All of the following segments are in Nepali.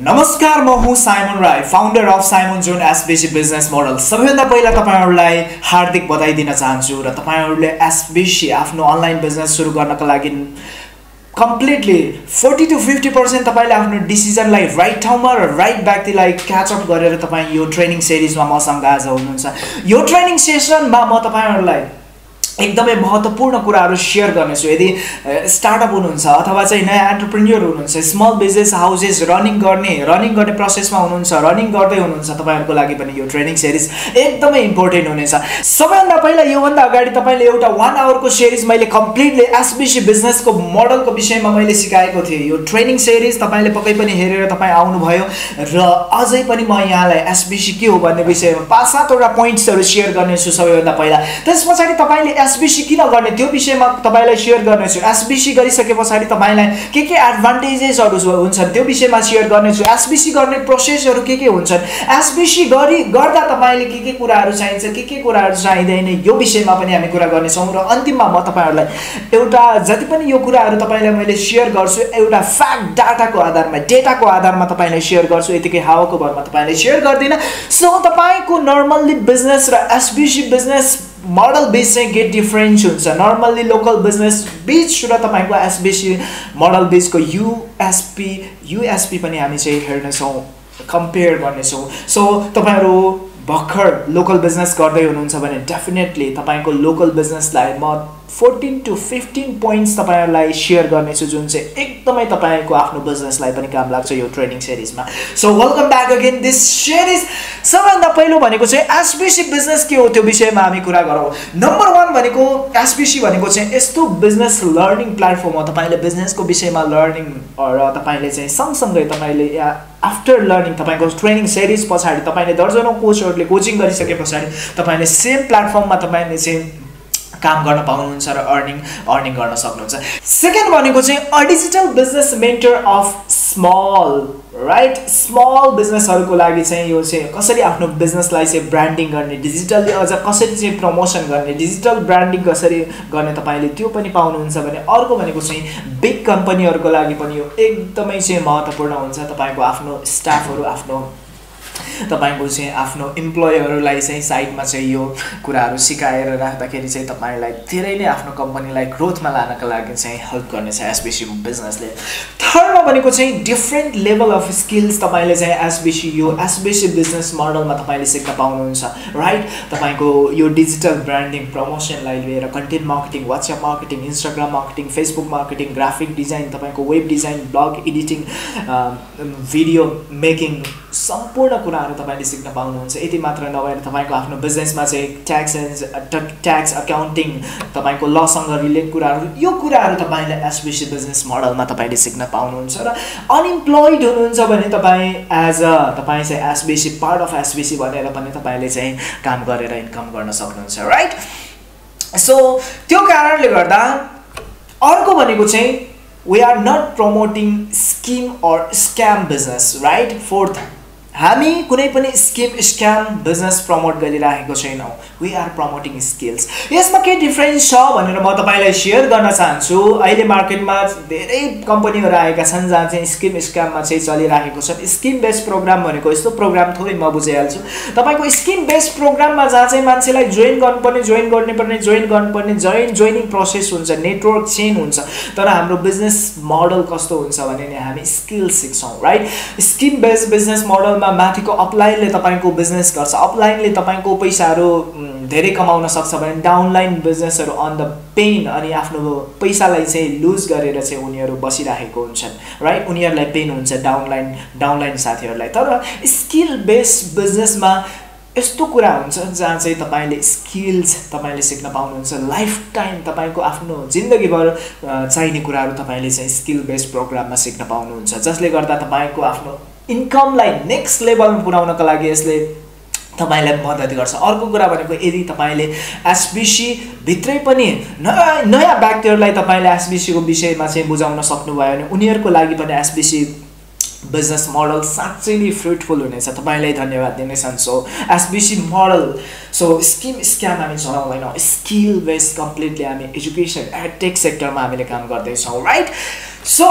नमस्कार म हुँ Simon Rai founder of साइमनजोन SBC business model. सबैभन्दा पहिला तपाईहरुलाई हार्दिक बधाई दिन चाहन्छु र तपाईहरुले एसबीसी आफ्नो अनलाइन बिजनेस सुरु गर्नका लागि कम्प्लिटली 40 to 50% तपाईले आफ्नो डिसिजनलाई राइट ठाउँमा र राइट व्यक्तिलाई क्याच अप गरेर तपाई यो ट्रेनिङ सिरिजमा मसँग आज हुनुहुन्छ। यो ट्रेनिङ सेसनमा म तपाईहरुलाई एकदमै महत्त्वपूर्ण कुराहरु शेयर गर्नेछु। यदि स्टार्टअप हुनुहुन्छ अथवा चाहिँ नयाँ एन्टरप्रेन्योर हुनुहुन्छ, स्मल बिजनेस हाउसेस रनिङ गर्ने प्रोसेसमा हुनुहुन्छ, रनिङ गर्दै हुनुहुन्छ, तपाईहरुको लागि पनि यो ट्रेनिङ सिरिज एकदमै इम्पोर्टेन्ट हुनेछ। सबैभन्दा पहिला यो भन्दा अगाडि तपाईले एउटा 1 आवरको सिरिज मैले कम्प्लिटली एसबीसी बिजनेसको मोडलको विषयमा मैले सिकाएको थिएँ। यो ट्रेनिङ सिरिज तपाईले पक्कै पनि हेरेर तपाई आउनुभयो र अझै पनि म यहाँलाई एसबीसी के हो भन्ने विषयमा 5-7 वटा पोइन्ट्सहरु शेयर गर्नेछु। सबैभन्दा पहिला त्यसपछि तपाईले एसबीसी किन गर्ने त्यो विषयमा तपाईलाई शेयर गर्नेछु। एसबीसी गरिसकेपछि तपाईलाई के एडभान्टेजेसहरु हुन्छन् त्यो विषयमा शेयर गर्नेछु। एसबीसी गर्ने प्रोसेसहरु के हुन्छन्, एसबीसी गर्दा तपाईले के कुराहरु चाहिन्छ, के कुराहरु चाहिँदैन यो विषयमा पनि हामी कुरा गर्नेछौं। र अन्तिममा म तपाईहरुलाई एउटा जति पनि यो कुराहरु तपाईलाई मैले शेयर गर्छु एउटा फ्याक्ट डेटाको आधारमा तपाईलाई शेयर गर्छु, यतिकै हावाको भरमा तपाईलाई शेयर गर्दिन। सो तपाईको नर्मल्ली बिजनेस र एसबीसी बिजनेस मोडल बीच चाहिँ के डिफरेन्स हुन्छ, नर्मल्ली लोकल बिजनेस बीच र तपाईको एसबीसी मोडल बीचको यूएसपी पनि हामी चाहिँ हेर्नेछौँ, कम्पेयर गर्नेछौँ। सो तपाईहरु भर्खर लोकल बिजनेस गर्दै हुनुहुन्छ भने डेफिनेटली तपाईको लोकल बिजनेसलाई म 14 to 15 पोइन्ट्स तपाईहरुलाई शेयर गर्नेछु जुन चाहिँ एकदमै तपाईको आफ्नो बिजनेसलाई पनि काम लाग्छ यो ट्रेनिङ सिरिजमा। So welcome back again this series. सबैभन्दा पहिलो भनेको चाहिँ एसबीसी बिजनेस के हो त्यो विषयमा हामी कुरा गरौँ। नम्बर 1 भनेको एसबीसी भनेको चाहिँ यस्तो बिजनेस लर्निङ प्लेटफर्म हो। तपाईले बिजनेसको विषयमा लर्निङ र तपाईले चाहिँ सँगसँगै तपाईले आफ्टर लर्निङ तपाईको ट्रेनिङ सिरिज पछाडी तपाईले दर्जनौ कोचहरुले कोचिङ गरिसके पछाडी तपाईले सेम प्लेटफर्ममा तपाईले चाहिँ काम गर्न पाउनुहुन्छ र अर्निङ गर्न सक्नुहुन्छ। सेकेन्ड भनेको चाहिँ digital business mentor of small, right? Small बिजनेसहरुको लागि चाहिँ यो चाहिँ कसरी आफ्नो बिजनेसलाई चाहिँ ब्रान्डिङ गर्ने, डिजिटलले अझ कसरी चाहिँ प्रमोसन गर्ने, डिजिटल ब्रान्डिङ कसरी गर्ने तपाईले त्यो पनि पाउनुहुन्छ भने। अर्को भनेको चाहिँ बिग कम्पनीहरुको लागि पनि यो एकदमै चाहिँ महत्त्वपूर्ण हुन्छ। तपाईको आफ्नो स्टाफहरु, तपाईको चाहिँ आफ्नो इम्प्लोयरहरुलाई चाहिँ साइडमा चाहिँ यो कुराहरु सिकाएर राख्दाखेरि चाहिँ तपाईलाई धेरै नै आफ्नो कम्पनीलाई ग्रोथमा लानका लागि चाहिँ हेल्प गर्नेछ एसबीसी बिजनेसले। थर्डमा भनेको चाहिँ डिफरेन्ट लेभल अफ स्किल्स तपाईले चाहिँ यो एसबीसी बिजनेस मोडलमा तपाईले सिक्न पाउनुहुन्छ, राइट? तपाईको यो डिजिटल ब्रान्डिङ, प्रमोसनलाई लिएर content marketing, WhatsApp marketing, Instagram marketing, Facebook marketing, graphic design, तपाईको web design, blog editing, video making, सम्पूर्ण कुराहरु तपाईले सिक्न पाउनुहुन्छ। यति मात्र नभएर तपाईको आफ्नो बिजनेसमा चाहिँ ट्याक्स अकाउन्टिङ, तपाईको लसँग रिलेटेड कुराहरु, यो कुराहरु तपाईले एसबीसी बिजनेस मोडलमा तपाईले सिक्न पाउनुहुन्छ। र अनइम्प्लोइड हुनुहुन्छ भने तपाईँ चाहिँ एसबीसी पार्ट अफ एसबीसी भनेर पनि तपाईले चाहिँ काम गरेर इन्कम गर्न सक्नुहुन्छ, राइट? सो त्यो कारणले गर्दा अर्को भनेको चाहिँ we are not promoting scheme or scam business, right? Fourth, हामी कुनै पनि स्किम स्क्याम बिजनेस प्रमोट गरिराखेको छैनौँ, वी आर प्रमोटिङ स्किल्स। यसमा के डिफरेन्स छ भनेर म तपाईलाई शेयर गर्न चाहन्छु। अहिले मार्केटमा धेरै कम्पनीहरु आएका छन् जहाँ चाहिँ स्किम स्क्याममा चाहिँ चलिराखेको छ। स्किम बेस्ड प्रोग्राम भनेको यस्तो प्रोग्राम थोरै म बुझाइहाल्छु। तपाईको स्किम बेस्ड प्रोग्राममा जहाँ चाहिँ मान्छेलाई जोइन गर्नुपर्ने जोइनिङ प्रोसेस हुन्छ, नेटवर्क चेन हुन्छ, तर हाम्रो बिजनेस मोडल कस्तो हुन्छ भने नि हामी स्किल सिक्छौँ, right? Scheme based business model माथिको अपलाइनले तपाईको बिजनेस गर्छ, अपलाइनले तपाईको पैसाहरु धेरै कमाउन सक्छ भने डाउनलाइन बिजनेसहरु अन द पेन अनि आफ्नो पैसालाई चाहिँ लुज गरेर चाहिँ उनीहरु बसिराखेको हुन्छन्, राइट? उनीहरुलाई पेन हुन्छ डाउनलाइन साथीहरुलाई। तर स्किल बेस्ड बिजनेसमा यस्तो कुरा हुन्छ जहाँ चाहिँ तपाईले स्किल्स तपाईले सिक्न पाउनुहुन्छ। लाइफ टाइम तपाईको आफ्नो जिन्दगीभर चाहिने कुराहरु तपाईले चाहिँ स्किल बेस्ड प्रोग्राममा सिक्न पाउनुहुन्छ, जसले गर्दा तपाईको आफ्नो इन्कमलाई नेक्स्ट लेभलमा पुर्याउनका लागि यसले तपाईलाई मद्दत गर्छ। अर्को कुरा भनेको यदि तपाईले एसबीसी भित्रै पनि नयाँ व्यक्तिहरुलाई तपाईले एसबीसी को विषयमा चाहिँ बुझाउन सक्नुभयो भने उनीहरुको लागि पनि एसबीसी बिजनेस मोडल साँच्चै नै फ्रुटफुल हुनेछ। तपाईलाई धन्यवाद दिनेछन्। So SBC model, so scheme scam हामी चलाउँदैनौँ, स्किल बेस्ड कम्प्लिटली हामी एजुकेसन एडटेक सेक्टरमा हामीले काम गर्दैछौँ, राइट? सो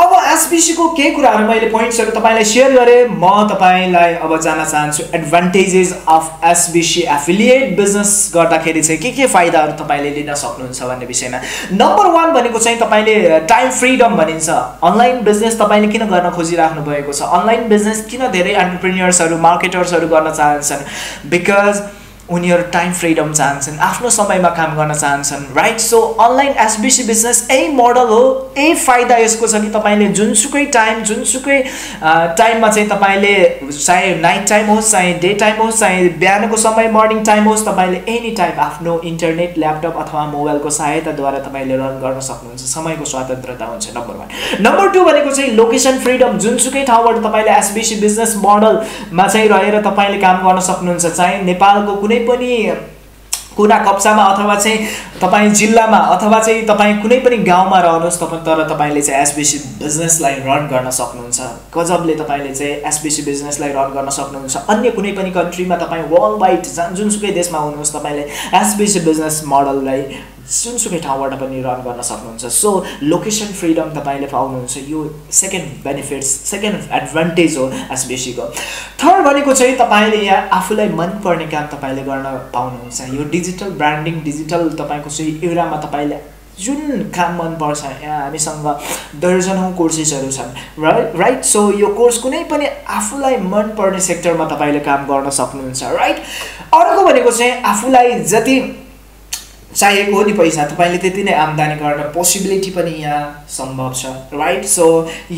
अब एसबीसी को केही कुराहरु मैले पोइन्ट्सहरु तपाईलाई शेयर गरे। म तपाईलाई अब जान्न चाहन्छु advantages of SBC affiliate business गर्दाखेरि चाहिँ के फाइदाहरु तपाईले लिन सक्नुहुन्छ भन्ने विषयमा। नम्बर 1 भनेको चाहिँ तपाईले टाइम फ्रीडम भनिन्छ। अनलाइन बिजनेस तपाईले किन गर्न खोजिराख्नु भएको छ? अनलाइन बिजनेस किन धेरै एन्टरप्रेन्योर्सहरु मार्केटर्सहरु गर्न चाहन्छन्? बिकज उनीहरु टाइम फ्रीडम चाहन्छन्, आफ्नो समयमा काम गर्न चाहन्छन्, right? So online SBC business uh model हो। ए फाइदा यसको छ कि तपाईले जुनसुकै टाइममा चाहिँ तपाईले, चाहे नाइट टाइम होस्, चाहे डे टाइम होस्, चाहे बिहानको समय मर्निङ टाइम होस्, तपाईले एनी टाइम आफ्नो इन्टरनेट, ल्यापटप अथवा मोबाइलको सहायताद्वारा तपाईले रन गर्न सक्नुहुन्छ। समयको स्वतन्त्रता हुन्छ। नम्बर 1। नम्बर 2 भनेको चाहिँ लोकेशन फ्रीडम। जुनसुकै ठाउँबाट तपाईले एसबीसी बिजनेस मोडलमा चाहिँ रहेर तपाईले काम गर्न सक्नुहुन्छ। चाहे नेपालको कुनै पनि कुना कप्चामा अथवा चाहिँ तपाई जिल्लामा अथवा चाहिँ तपाई कुनै पनि गाउँमा रहनुस्, तर तपाईले चाहिँ एसबीसी बिजनेसलाई रन गर्न सक्नुहुन्छ। गजबले तपाईले चाहिँ एसबीसी बिजनेसलाई रन गर्न सक्नुहुन्छ। अन्य कुनै पनि कन्ट्रीमा तपाई वर्ल्ड वाइड जुनसुकै देशमा हुनुहोस्, तपाईले एसबीसी बिजनेस मोडललाई जुनसुकै ठाउँबाट पनि रन गर्न सक्नुहुन्छ। सो लोकेशन फ्रीडम तपाईले पाउनुहुन्छ। यो सेकेन्ड बेनिफिट्स, सेकेन्ड एडभान्टेज हो एसबीसी को। थर्ड भनेको चाहिँ तपाईले यहाँ आफुलाई मन पर्ने काम तपाईले गर्न पाउनुहुन्छ। यो डिजिटल ब्रान्डिङ, डिजिटल तपाईको चाहिँ एरामा तपाईले जुन काम मन पर्छ, यहाँ हामीसँग दर्जनौं कोर्सेसहरु छन्, राइट? सो यो कोर्स कुनै पनि आफुलाई मन पर्ने सेक्टरमा तपाईले काम गर्न सक्नुहुन्छ, राइट? अर्को भनेको चाहिँ आफुलाई जति चाहिएको हो नि पैसा, तपाईले त्यति नै आम्दानी गर्न पोसिबिलिटी पनि यहाँ सम्भव छ, राइट? सो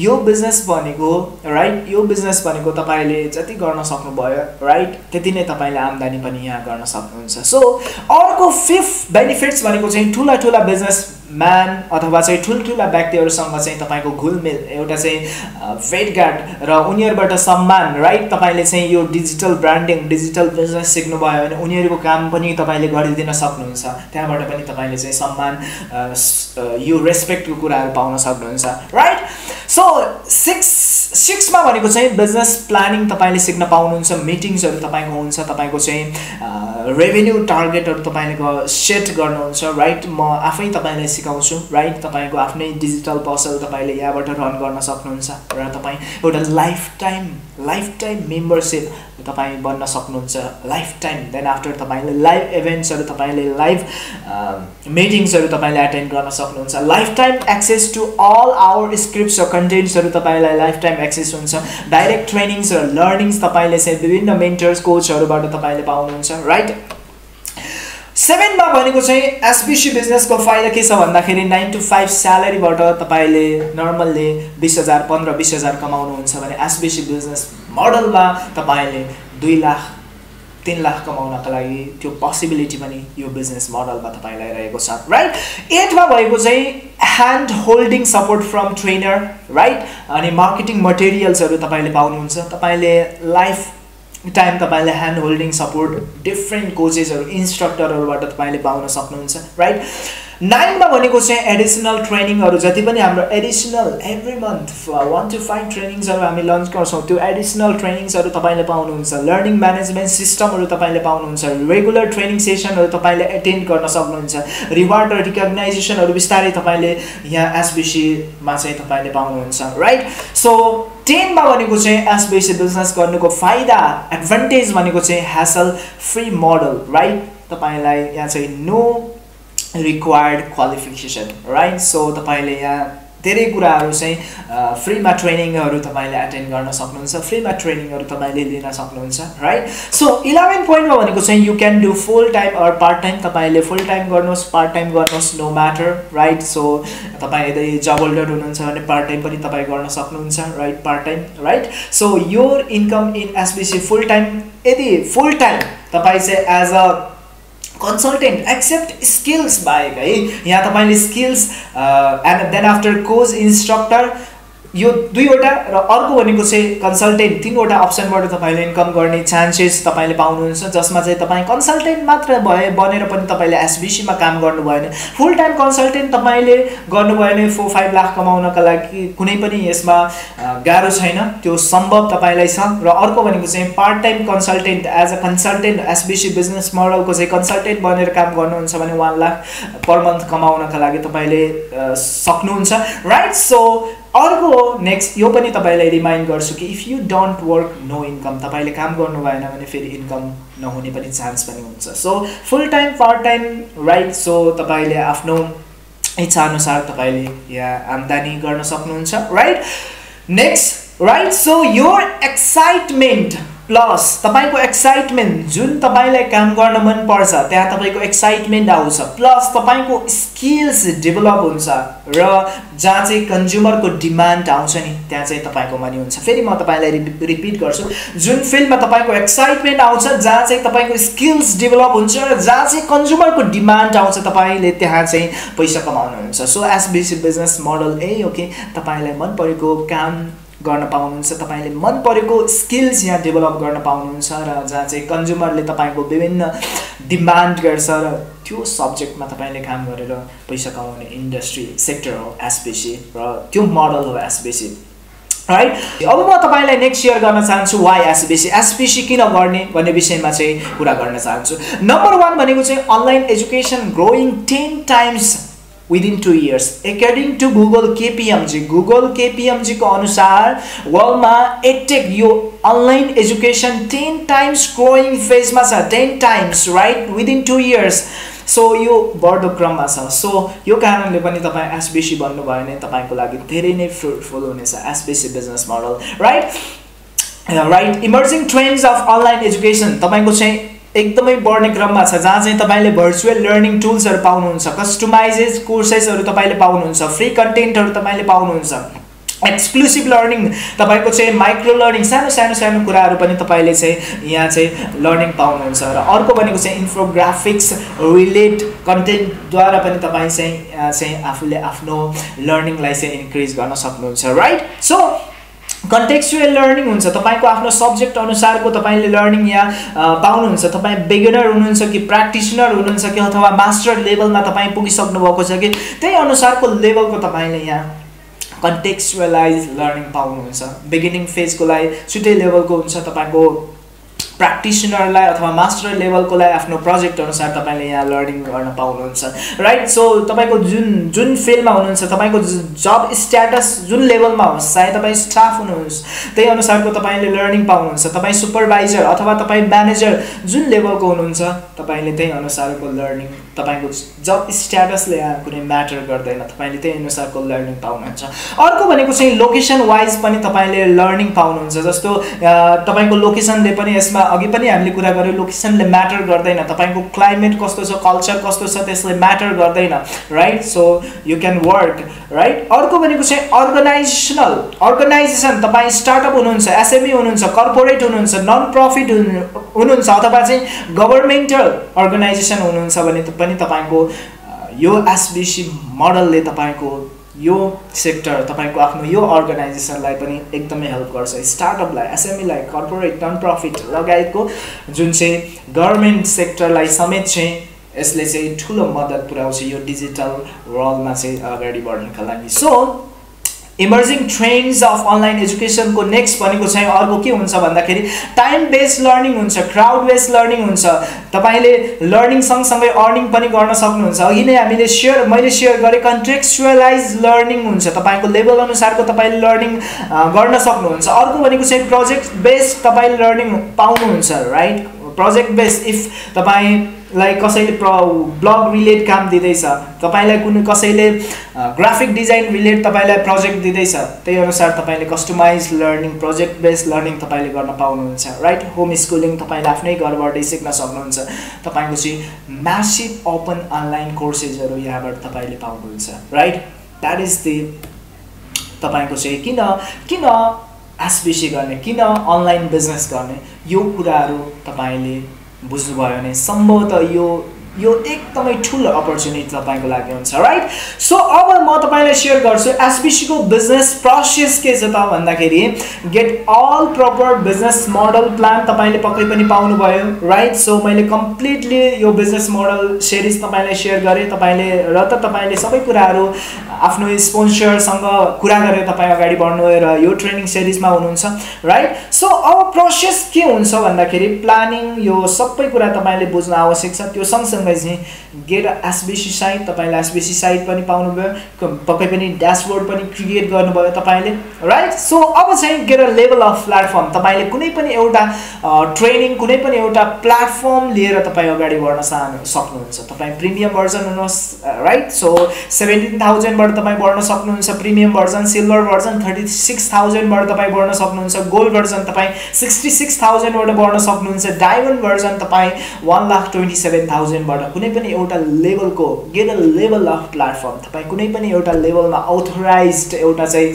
यो बिजनेस भनेको, राइट, यो बिजनेस भनेको तपाईले जति गर्न सक्नुभयो, राइट, त्यति नै तपाईले आम्दानी पनि यहाँ गर्न सक्नुहुन्छ। सो अर्को फिफ्थ बेनिफिट्स भनेको चाहिँ ठूला ठूला बिजनेस म्यान अथवा चाहिँ ठूलठूला व्यक्तिहरुसँग चाहिँ तपाईको घुलमेल, एउटा चाहिँ भेटघाट र उनीहरुबाट सम्मान, राइट? तपाईले चाहिँ यो डिजिटल ब्रान्डिङ, डिजिटल बिजनेस सिक्नुभयो भने उनीहरुको काम पनि तपाईले गरिदिन सक्नुहुन्छ। त्यहाँबाट पनि तपाईले चाहिँ सम्मान, यो रेस्पेक्टको कुराहरु पाउन सक्नुहुन्छ, राइट? सो 6 मा भनेको चाहिँ बिजनेस प्लानिङ तपाईले सिक्न पाउनुहुन्छ। मिटिङ्सहरु तपाईको हुन्छ, तपाईको चाहिँ रेभेन्यू टार्गेटहरु तपाईले सेट गर्नुहुन्छ, राइट? म आफै तपाईलाई सिकाउँछु, राइट? तपाईको आफ्नै डिजिटल पसल तपाईले यहाँबाट रन गर्न सक्नुहुन्छ र तपाई एउटा लाइफ टाइम मेम्बरशिप तपाई बन्न सक्नुहुन्छ, लाइफ टाइम। देन आफ्टर तपाईले लाइभ इभेन्ट्सहरु, तपाईले लाइभ मिटिङ्सहरु तपाईले अटेन्ड गर्न सक्नुहुन्छ। Life time access to all our scripts र कन्टेन्ट्सहरु तपाईलाई लाइफ टाइम एक्सेस हुन्छ। डाइरेक्ट ट्रेनिङ्स र लर्निङ्स तपाईले चाहिँ विभिन्न मेन्टर्स, कोचहरुबाट तपाईले पाउनुहुन्छ, राइट? 7 मा भनेको चाहिँ एसबीसी बिजनेसको फाइदा के छ भन्दाखेरि 9 to 5 स्यालेरीबाट तपाईले नर्मल्ली 20,000, 15,000-20,000 कमाउनुहुन्छ भने एसबीसी बिजनेस मोडलमा तपाईले 2 लाख 3 लाख कमाउनका लागि त्यो पोसिबिलिटी पनि यो बिजनेस मोडलमा तपाईलाई रहेको छ, राइट? 8 मा भएको चाहिँ hand holding support from trainer, right? अनि मार्केटिङ मटेरियल्सहरु तपाईले पाउनुहुन्छ। तपाईले लाइफ टाइम तपाईले ह्यान्ड होल्डिङ सपोर्ट डिफ्रेन्ट कोचेसहरु, इन्स्ट्रक्टरहरुबाट तपाईले पाउन सक्नुहुन्छ, राइट? 9 मा भनेको चाहिँ एडिशनल ट्रेनिङहरु। जति पनि हाम्रो एडिशनल एभ्री मन्थ 1 to 5 ट्रेनिङ्सहरु हामी लन्च गर्छौं, त्यो एडिशनल ट्रेनिङ्सहरु तपाईले पाउनुहुन्छ। लर्निङ म्यानेजमेन्ट सिस्टमहरु तपाईले पाउनुहुन्छ। रेगुलर ट्रेनिङ सेसनहरु तपाईले अटेन्ड गर्न सक्नुहुन्छ। रिवार्ड र रिकग्नाइजेसनहरु विस्तारै तपाईले यहाँ एसबीसी मा चाहिँ तपाईले पाउनुहुन्छ, राइट? सो 10 मा भनेको चाहिँ एसबीसी बिजनेस गर्नुको फाइदा, एडभान्टेज भनेको चाहिँ ह्यासल फ्री मोडल, राइट? तपाईलाई यहाँ चाहिँ no required qualification, right? So तपाईले यहाँ धेरै कुराहरु चाहिँ फ्रीमा ट्रेनिङहरु तपाईले अटेन्ड गर्न सक्नुहुन्छ, फ्रीमा ट्रेनिङहरु तपाईले लिन सक्नुहुन्छ, राइट? सो 11 पोइन्टमा भनेको चाहिँ you can do full time or part time. तपाईले फुल टाइम गर्नुस्, पार्ट टाइम गर्नुस्, नो म्याटर, राइट? सो तपाई यदि जब होल्डर हुनुहुन्छ भने पार्ट टाइम पनि तपाई गर्न सक्नुहुन्छ, right? Part time, right? So your income in SBC full time. यदि फुल टाइम तपाई चाहिँ as a consultant accept skills बाहेक है, यहाँ तपाईले skills and then after coach, instructor, यो दुईवटा र अर्को भनेको चाहिँ कन्सल्टेन्ट, तीनवटा अप्सनबाट तपाईले इन्कम गर्ने चान्सेस तपाईले पाउनुहुन्छ। जसमा चाहिँ तपाई कन्सल्टेन्ट मात्र बनेर पनि तपाईले एसबीसी मा काम गर्नुभयो भने, फुल टाइम कन्सल्टेन्ट तपाईले गर्नुभयो भने 4-5 लाख कमाउनका लागि कुनै पनि यसमा गाह्रो छैन, त्यो सम्भव तपाईलाई छ। र अर्को भनेको चाहिँ part time consultant, as a consultant SBC business मोडलको चाहिँ कन्सल्टेन्ट बनेर काम गर्नुहुन्छ भने 1 लाख per month कमाउनका लागि तपाईले सक्नुहुन्छ, राइट? सो अर्को नेक्स्ट यो पनि तपाईलाई रिमाइन्ड गर्छु कि if you don't work no income, तपाईले काम गर्नु भएन भने फेरि इन्कम नहुने पनि चान्स पनि हुन्छ। So full time part time right, so तपाईले आफ्नो इच्छा अनुसार तपाईले या आम्दानी गर्न सक्नुहुन्छ right. Next right, so your excitement plus तपाईको एक्साइटमेन्ट जुन तपाईलाई काम गर्न मन पर्छ त्यहाँ तपाईको एक्साइटमेन्ट आउँछ प्लस तपाईको स्किल्स डेभलप हुन्छ र जहाँ चाहिँ कन्ज्युमरको डिमान्ड आउँछ नि त्यहाँ चाहिँ तपाईको मनी हुन्छ। फेरि म तपाईलाई रिपिट गर्छु, जुन फिल्डमा तपाईको एक्साइटमेन्ट आउँछ, जहाँ चाहिँ तपाईको स्किल्स डेभलप हुन्छ र जहाँ चाहिँ कन्ज्युमरको डिमान्ड आउँछ तपाईले त्यहाँ चाहिँ पैसा कमाउनुहुन्छ। सो एसबीसी बिजनेस मोडल ए ओके, तपाईलाई मन परेको काम गर्न पाउनुहुन्छ, तपाईले मन परेको स्किल्स यहाँ डेभलप गर्न पाउनुहुन्छ र जहाँ चाहिँ कन्ज्युमरले तपाईको विभिन्न डिमान्ड गर्छ र त्यो सब्जेक्टमा तपाईले काम गरेर पैसा कमाउने इन्डस्ट्री सेक्टर हो एसबीसी र त्यो मोडल हो एसबीसी राइट। अब म तपाईलाई नेक्स्ट शेयर गर्न चाहन्छु वाइ एसबीसी, एसबीसी किन गर्ने भन्ने विषयमा चाहिँ कुरा गर्न चाहन्छु। नम्बर 1 भनेको चाहिँ online education growing 10 times within 2 years, according to Google KPMG, Google KPMG को अनुसार वर्ल्डमा एडटेक यो अनलाइन एजुकेसन 10 टाइम्स ग्रोइङ फेजमा छ, 10 times right within 2 years. So यो बढ्दो क्रममा छ। सो यो कारणले पनि तपाईँ एसबीसी भन्नुभयो भने तपाईँको लागि धेरै नै फ्रुटफुल हुनेछ SBC business model right. Right, emerging trends of online education तपाईँको चाहिँ एकदमै बढ्ने क्रममा छ, जहाँ चाहिँ तपाईले भर्चुअल लर्निङ टुल्सहरु पाउनुहुन्छ, कस्टमाइज्ड कोर्सेसहरु तपाईले पाउनुहुन्छ, फ्री कन्टेन्टहरु तपाईले पाउनुहुन्छ, एक्सक्लुसिभ लर्निङ तपाईको चाहिँ माइक्रो लर्निङ सानो कुराहरु पनि तपाईले चाहिँ यहाँ चाहिँ लर्निङ पाउनुहुन्छ र अर्को भनेको चाहिँ इन्फोग्राफिक्स रिलेट कन्टेन्ट द्वारा पनि तपाई चाहिँ आफूले आफ्नो लर्निङलाई चाहिँ इन्क्रिज गर्न सक्नुहुन्छ राइट। सो कन्टेक्सुअल लर्निङ हुन्छ, तपाईको आफ्नो सब्जेक्ट अनुसारको तपाईले लर्निङ यहाँ पाउनुहुन्छ। तपाई बिगिनर हुनुहुन्छ कि प्र्याक्टिसनर हुनुहुन्छ कि अथवा मास्टर लेभलमा तपाई पुगिसक्नु भएको छ कि त्यही अनुसारको लेभलको तपाईले यहाँ कन्टेक्सुअलाइज लर्निङ पाउनुहुन्छ। बिगिनिङ फेजको लागि छुट्टै लेभलको हुन्छ, तपाईको प्र्याक्टिसनरलाई अथवा मास्टर लेभलकोलाई आफ्नो प्रोजेक्ट अनुसार तपाईले यहाँ लर्निङ गर्न पाउनुहुन्छ राइट। सो तपाईको जुन फिल्डमा हुनुहुन्छ, तपाईको जब स्ट्याटस जुन लेभलमा होस्, चाहे तपाईँ स्टाफ हुनुहोस् त्यही अनुसारको तपाईले लर्निङ पाउनुहुन्छ, तपाईँ सुपरभाइजर अथवा तपाईँ म्यानेजर जुन लेभलको हुनुहुन्छ तपाईले त्यही अनुसारको लर्निङ, तपाईको जब स्ट्याटसले यहाँ कुनै म्याटर गर्दैन, तपाईँले त्यही अनुसारको लर्निङ पाउनुहुन्छ। अर्को भनेको चाहिँ लोकेसन वाइज पनि तपाईँले लर्निङ पाउनुहुन्छ, जस्तो तपाईँको लोकेसनले पनि यसमा अघि पनि हामीले कुरा गर्यौं लोकेसनले म्याटर गर्दैन, तपाईको क्लाइमेट कस्तो छ कल्चर कस्तो छ त्यसले म्याटर गर्दैन right. So you can work right. अर्को भनेको चाहिँ अर्गनाइजेसन, तपाई स्टार्टअप हुनुहुन्छ, एसएमई हुनुहुन्छ, कर्पोरेट हुनुहुन्छ, नन प्रफिट हुनुहुन्छ अथवा चाहिँ गभर्नमेन्टल अर्गनाइजेसन हुनुहुन्छ भने पनि तपाईको यो एसबीसी मोडलले तपाईको यो सेक्टर तपाईको आफ्नो यो अर्गनाइजेसनलाई पनि एकदमै हेल्प गर्छ। स्टार्टअपलाई, एसएमईलाई, कर्पोरेट, नन प्रफिट लगायतको जुन चाहिँ गभर्मेन्ट सेक्टरलाई समेत चाहिँ यसले चाहिँ ठुलो मद्दत पुर्याउँछ यो डिजिटल वर्ल्डमा चाहिँ अगाडि बढ्नका लागि। So emerging trends of online एजुकेसनको नेक्स्ट भनेको चाहिँ अर्को के हुन्छ भन्दाखेरि टाइम बेस्ड लर्निङ हुन्छ, क्राउड बेस्ड लर्निङ हुन्छ, तपाईले लर्निङ सँगसँगै अर्निङ पनि गर्न सक्नुहुन्छ। अघि नै हामीले मैले सेयर गरे कन्टेक्सुअलाइज लर्निङ हुन्छ, तपाईको लेभल अनुसारको तपाईले लर्निङ गर्न सक्नुहुन्छ। अर्को भनेको चाहिँ प्रोजेक्ट बेस्ड तपाईले लर्निङ पाउनुहुन्छ राइट। प्रोजेक्ट बेस्ड, इफ तपाईलाई कसैले ब्लग रिलेट काम दिँदैछ, तपाईलाई कुनै कसैले ग्राफिक डिजाइन रिलेट तपाईलाई प्रोजेक्ट दिँदैछ त्यही अनुसार तपाईले customize learning, project based learning तपाईले गर्न पाउनुहुन्छ राइट। होम स्कुलिङ तपाईले आफ्नै घरबाटै सिक्न सक्नुहुन्छ, तपाईको चाहिँ म्यासिभ ओपन अनलाइन कोर्सेजहरु यहाँबाट तपाईले पाउनुहुन्छ राइट। द्याट इज द तपाईको चाहिँ किन एसबीसी गर्ने, किन अनलाइन बिजनेस गर्ने यो कुराहरु तपाईले बुझ्नुभयो भने सम्भवतः यो एकदमै ठुलो अपर्च्युनिटी तपाईको लागि हुन्छ राइट। सो अब म तपाईलाई शेयर गर्छु एसबीसी को बिजनेस प्रोसेस के छ त भन्दाखेरि get all proper business model plan तपाईले पक्कै पनि पाउनुभयो राइट। सो मैले कम्प्लिटली यो बिजनेस मोडल सिरिज तपाईलाई शेयर गरे, तपाईँले सबै कुराहरु आफ्नो स्पोन्सरसँग कुरा गरेर तपाई अगाडि बढ्नुभयो र यो ट्रेनिङ सिरिजमा हुनुहुन्छ राइट। सो अब प्रोसेस के हुन्छ भन्दाखेरि प्लानिङ, यो सबै कुरा तपाईले बुझ्न आवश्यक छ, त्यो सँगसँगै सँगै चाहिँ गेट एसबीसी साइट, तपाईले एसबीसी साइट पनि पाउनु भयो, पक्कै पनि डैशबोर्ड पनि क्रिएट गर्नुभयो तपाईले, राइट। सो अब चाहिँ get a level of platform, तपाईले कुनै पनि एउटा ट्रेनिङ कुनै पनि एउटा प्लेटफर्म लिएर तपाई अगाडि बढ्न सक्नुहुन्छ। तपाई प्रिमियम भर्जन हुनुहोस्, राइट। सो 17000 बाट तपाई बढ्न सक्नुहुन्छ प्रिमियम भर्जन, सिल्भर भर्जन 36000 बाट तपाई बढ्न सक्नुहुन्छ, गोल्ड भर्जन तपाई 66000 बाट बढ्न सक्नुहुन्छ, डायमन्ड भर्जन तपाई 127000 बाट। कुनै पनि एउटा लेभलको get a level of platform, तपाई कुनै पनि एउटा लेभलमा अथोराइज्ड एउटा चाहिँ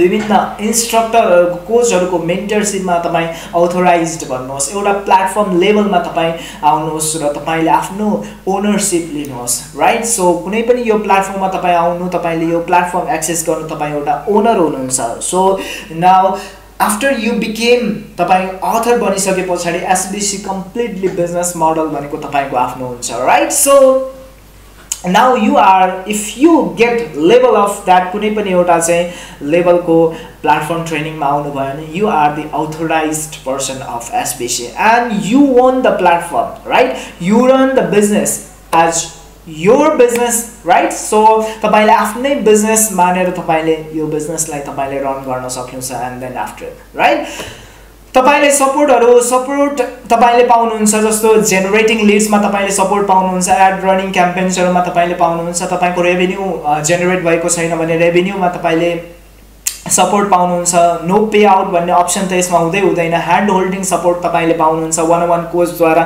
विभिन्न इन्स्ट्रक्टर कोचहरुको मेन्टरशिपमा तपाई अथोराइज्ड भन्नुहोस्, एउटा प्लेटफर्म लेभलमा तपाई आउनुहोस् र तपाईले आफ्नो ओनरशिप लिनुहोस्, राइट। सो कुनै पनि यो प्लेटफर्ममा तपाई आउनु, तपाईले यो प्लेटफर्म एक्सेस गर्नु, तपाई एउटा ओनर हुनुहुन्छ। So now after you became तपाईं अथर बनिसके पछाडी एसबीसी कम्प्लिटली बिजनेस मोडल भनेको तपाईको आफ्नो हुन्छ, right. So now you are, if you get level of that कुनै पनि एउटा चाहिँ लेभलको platform training मा आउनु भयो भने you are the authorized person of SBC and you own the platform, right? You run the business as your business, right? So तपाईले आफ्नै business मानेर तपाईले यो business लाई तपाईले रन गर्न सक्नुहुन्छ and then after, right? तपाईले सपोर्ट तपाईले पाउनुहुन्छ, जस्तो जेनेरेटिङ लीड्स मा तपाईले सपोर्ट पाउनुहुन्छ, एड रनिङ क्याम्पेन्स हरुमा तपाईले पाउनुहुन्छ, तपाईको रेभेन्यू जेनेरेट भएको छैन भने रेभेन्यू मा तपाईले सपोर्ट पाउनुहुन्छ, नो पे आउट भन्ने अप्सन त यसमा हुँदै हुँदैन, ह्यान्ड होल्डिङ सपोर्ट तपाईले पाउनुहुन्छ 1-on-1 कोच द्वारा,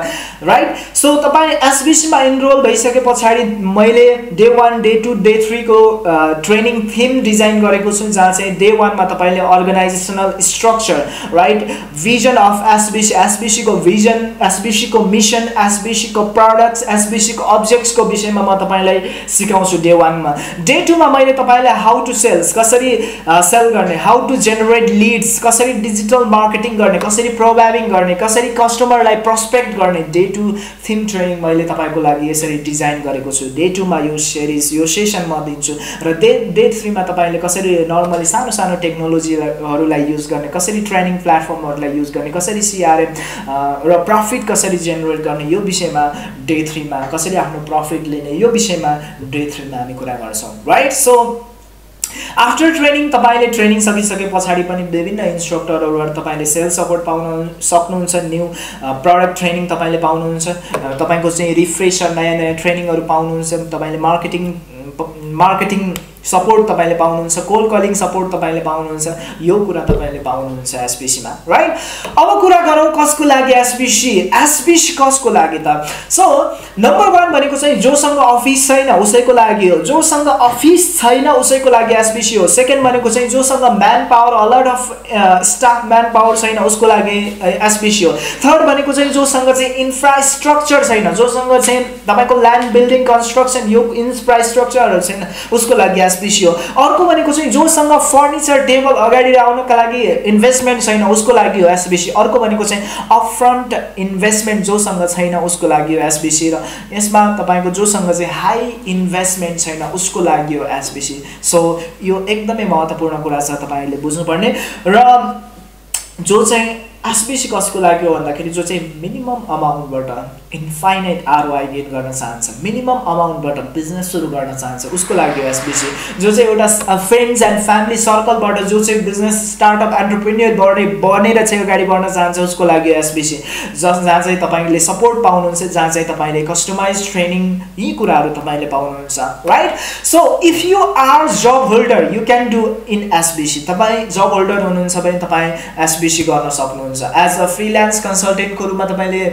राइट। सो तपाई एसबीसी मा एनरोल भइसकेपछि मैले डे 1 डे 2 डे 3 को ट्रेनिङ थीम डिजाइन गरेको छु, जहाँ चाहिँ डे 1 मा तपाईले अर्गनाइजेशनल structure, right, vision of SBC, SBC को भिजन, एसबीसी को मिशन, एसबीसी को प्रोडक्ट्स, एसबीसी को ऑब्जेक्ट्स को विषयमा म तपाईलाई सिकाउँछु डे 1 मा। डे 2 मा मैले तपाईलाई हाउ टु सेल्स, कसरी सेल गर्ने, हाउ टू जेनेरेट लीड्स, कसरी डिजिटल मार्केटिङ गर्ने, कसरी प्रोग्रामिङ गर्ने, कसरी कस्टमरलाई प्रोस्पेक्ट गर्ने, डे 2 थीम ट्रेनिङ मैले तपाईको लागि यसरी डिजाइन गरेको छु। डे 2 मा यो सिरीज यो सेसन म दिन्छु र डे 3 मा तपाईले कसरी नर्मली सानो सानो टेक्नोलोजीहरुलाई युज गर्ने, कसरी ट्रेनिङ प्लेटफर्महरुलाई युज गर्ने, कसरी सीआरएम र प्रॉफिट कसरी जेनेरेट गर्ने, यो विषयमा डे 3 मा कसरी आफ्नो प्रॉफिट लिने, यो विषयमा डे 3 मा हामी कुरा गर्छौं, राइट। सो आफ्टर ट्रेनिङ तपाईले ट्रेनिङ सकिसकेपछि पनि विभिन्न इन्स्ट्रक्टरहरुबाट तपाईले सेल्स सपोर्ट पाउन सक्नुहुन्छ, न्यू प्रोडक्ट ट्रेनिङ तपाईले पाउनुहुन्छ, तपाईको चाहिँ रिफ्रेशर नयाँ नयाँ ट्रेनिङहरु पाउनुहुन्छ, तपाईले मार्केटिङ सपोर्ट तपाईले पाउनुहुन्छ, कोल्ड कलिङ सपोर्ट तपाईले पाउनुहुन्छ, यो कुरा तपाईले पाउनुहुन्छ एसबीसी मा, राइट। अब कुरा गरौं कसको लागि एसबीसी, एसबीसी कसको लागि त। सो नम्बर 1 भनेको चाहिँ जोसँग अफिस छैन उसैको लागि हो, जोसँग अफिस छैन उसैको लागि एसबीसी हो। सेकेन्ड भनेको चाहिँ जोसँग man power, a lot of staff man power छैन उसको लागि एसबीसी हो। थर्ड भनेको चाहिँ जोसँग चाहिँ इन्फ्रास्ट्रक्चर छैन, जोसँग चाहिँ तपाईको ल्यान्ड बिल्डिङ कन्स्ट्रक्सन यो इन्फ्रास्ट्रक्चरहरु छैन उसको लागि एसबीसी हो। अर्को भनेको चाहिँ जोसँग फर्निचर टेबल अगाडि राउनका लागि इन्भेस्टमेन्ट छैन उसको लागि हो एसबीसी। अर्को भनेको चाहिँ अपफ्रन्ट इन्भेस्टमेन्ट जोसँग छैन उसको लागि हो एसबीसी, र यसमा तपाईको जोसँग चाहिँ हाई इन्भेस्टमेन्ट छैन उसको लागि हो एसबीसी। सो यो एकदमै महत्त्वपूर्ण कुरा छ तपाईहरुले बुझ्नुपर्ने। र जो चाहिँ एसबीसी कसको लागि हो भन्दाखेरि जो चाहिँ मिनिमम अमाउन्टबाट इन्फाइनाइट आरओआई गेन गर्न चाहन्छ, मिनिमम अमाउन्टबाट बिजनेस सुरु गर्न चाहन्छ उसको लागि हो एसबीसी। जो चाहिँ एउटा फ्रेन्ड्स एन्ड फ्यामिली सर्कलबाट जो चाहिँ बिजनेस स्टार्टअप एन्टरप्रेन्योर बनेर चाहिँ अगाडि बढ्न चाहन्छ उसको लागि हो एसबीसी। जहाँ चाहिँ तपाईले सपोर्ट पाउनुहुन्छ, जहाँ चाहिँ तपाईले कस्टमाइज ट्रेनिङ, यी कुराहरू तपाईले पाउनुहुन्छ, right. So if you are job holder you can do in SBC. तपाई जब होल्डर हुनुहुन्छ भने तपाई एसबीसी गर्न सक्नुहुन्छ, एज अ फ्रीलांस कंसल्टेंट को रूप में तपाईले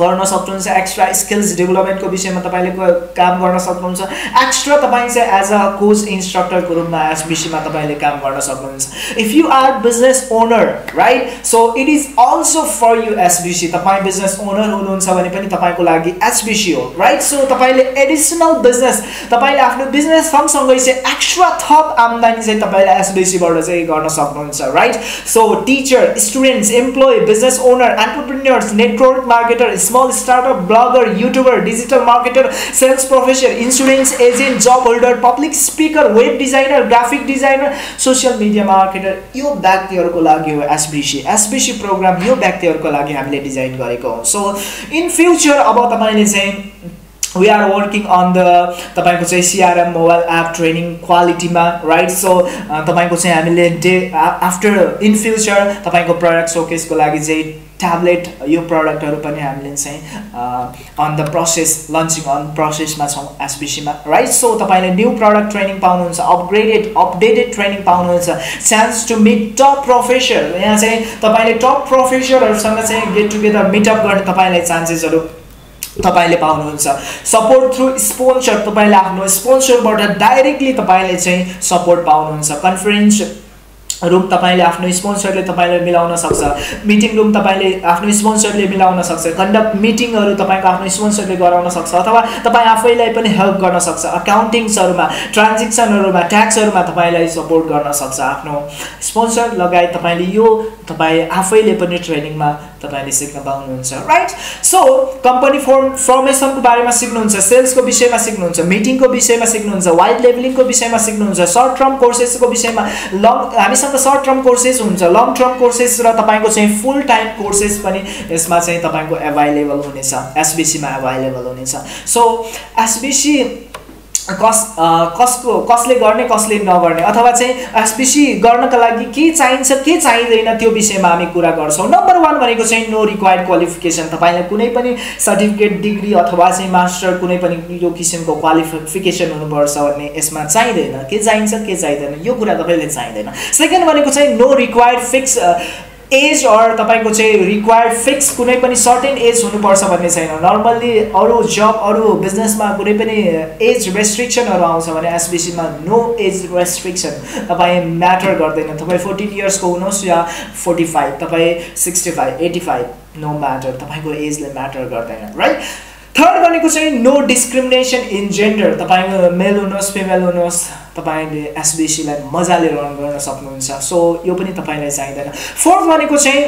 गर्न सक्नुहुन्छ, एक्स्ट्रा स्किल्स डेभलपमेन्ट को विषय में तपाईले काम गर्न सक्नुहुन्छ, एक्स्ट्रा तपाई चाहिँ एज अ कोच इन्स्ट्रक्टर को रूप में एसबीसी में तपाईले काम गर्न सक्नुहुन्छ। If you are business owner, right, so it is also for you SBC. तपाई बिजनेस ओनर हुनुहुन्छ भने पनि तपाईको लागि एसबीसी हो, राइट। सो तपाईले एडिशनल बिजनेस, तपाईले आफ्नो बिजनेस सँगसँगै चाहिँ एक्स्ट्रा थप आम्दानी चाहिँ तपाईले एसबीसी बाट चाहिँ गर्न सक्नुहुन्छ, right. So teacher, students, employ, business owner, entrepreneurs, network marketer, blogger, small startup blogger, YouTuber, digital marketer, sales professional, insurance agent, job holder, public speaker, web designer, graphic designer, social media marketer. यो व्यक्तिहरुको लागि हो SBC प्रोग्राम. यो व्यक्तिहरुको लागि हामीले डिजाइन गरेको हो. सो इन फ्युचर अब तपाईले चाहिँ we are working on the तपाईको चाहिँ CRM mobile app training quality मा, right? So तपाईको चाहिँ हामीले after in future तपाईको product showcase को लागि चाहिँ ट्याब्लेट यो प्रोडक्टहरु पनि हामीले चाहिँ on the process launching on process मा छौ SBC मा, right? So तपाईले न्यू प्रोडक्ट ट्रेनिङ पाउनुहुन्छ, अपग्रेडेड अपडेटेड ट्रेनिङ पाउनुहुन्छ, chance to meet top professor. यहाँ चाहिँ तपाईले टप प्रोफेसरहरुसँग चाहिँ गेट टुगेदर मिटअप गर्ने तपाईलाई चान्सेसहरु तपाईले पाउनुहुन्छ. सपोर्ट थ्रु स्पोन्सर, तपाईले आफ्नो स्पोन्सरबाट डाइरेक्टली तपाईले चाहिँ सपोर्ट पाउनुहुन्छ. कन्फरेन्स रुम तपाईले आफ्नो स्पोन्सरले तपाईले मिलाउन सक्छ. मिटिङ रुम तपाईले आफ्नो स्पोन्सरले मिलाउन सक्छ. कन्डक्ट मिटिङहरु तपाईको आफ्नो स्पोन्सरले गराउन सक्छ अथवा तपाई आफैलाई पनि हेल्प गर्न सक्छ. अकाउन्टिङहरुमा, ट्रान्ज्याक्सनहरुमा, ट्याक्सहरुमा तपाईलाई सपोर्ट गर्न सक्छ आफ्नो स्पोन्सर लगायत. तपाईले यो तपाई आफैले पनि ट्रेनिङमा तपाईले सिक्न पाउनुहुन्छ, राइट? सो कम्पनी फर्मेशनको बारेमा सिक्नुहुन्छ, सेल्सको विषयमा सिक्नुहुन्छ, मिटिङको विषयमा सिक्नुहुन्छ, वाइड लेभलिङको विषयमा सिक्नुहुन्छ, सर्ट टर्म कोर्सेसको विषयमा. हामीसँग सर्ट टर्म कोर्सेस हुन्छ, लङ टर्म कोर्सेस र तपाईको चाहिँ फुल टाइम कोर्सेस पनि यसमा चाहिँ तपाईको अवेलेबल हुनेछ, SBC मा अवेलेबल हुनेछ. सो SBC कसले गर्ने कसले नगर्ने अथवा चाहिँ SBC गर्नका लागि के चाहिन्छ के चाहिदैन त्यो विषयमा हामी कुरा गर्छौं. नम्बर 1 भनेको चाहिँ नो रिक्वायर्ड क्वालिफिकेसन. तपाईलाई कुनै पनि सर्टिफिकेट, डिग्री अथवा चाहिँ मास्टर कुनै पनि यो किसिमको क्वालिफिकेसन हुनुपर्छ भन्ने यसमा चाहिदैन. के चाहिन्छ के चाहिदैन यो कुरा तपाईले चाहिदैन. सेकेन्ड भनेको चाहिँ नो रिक्वायर्ड फिक्स एज और तपाईको चाहिँ रिक्वायर्ड फिक्स कुनै पनि सर्टेन एज हुनुपर्छ भन्ने छैन. नर्मल्ली अरु जब अरु बिजनेसमा कुनै पनि एज रेस्ट्रिक्सनहरु आउँछ भने SBC मा नो एज रेस्ट्रिक्सन. तपाई म्याटर गर्दैन, तपाई 14 इयर्स को हुनुस् या 45, तपाई 65, 85, नो म्याटर. तपाईको एजले म्याटर गर्दैन, राइट? थर्ड भनेको चाहिँ नो डिस्क्रिमिनेसन इन जेन्डर. तपाईको मेल हुनुस् फिमेल हुनुस् तपाईले SBC लाई मजाले रन गर्न सक्नुहुन्छ. सो यो पनि तपाईलाई चाहिदैन. फोर्थ भनेको चाहिँ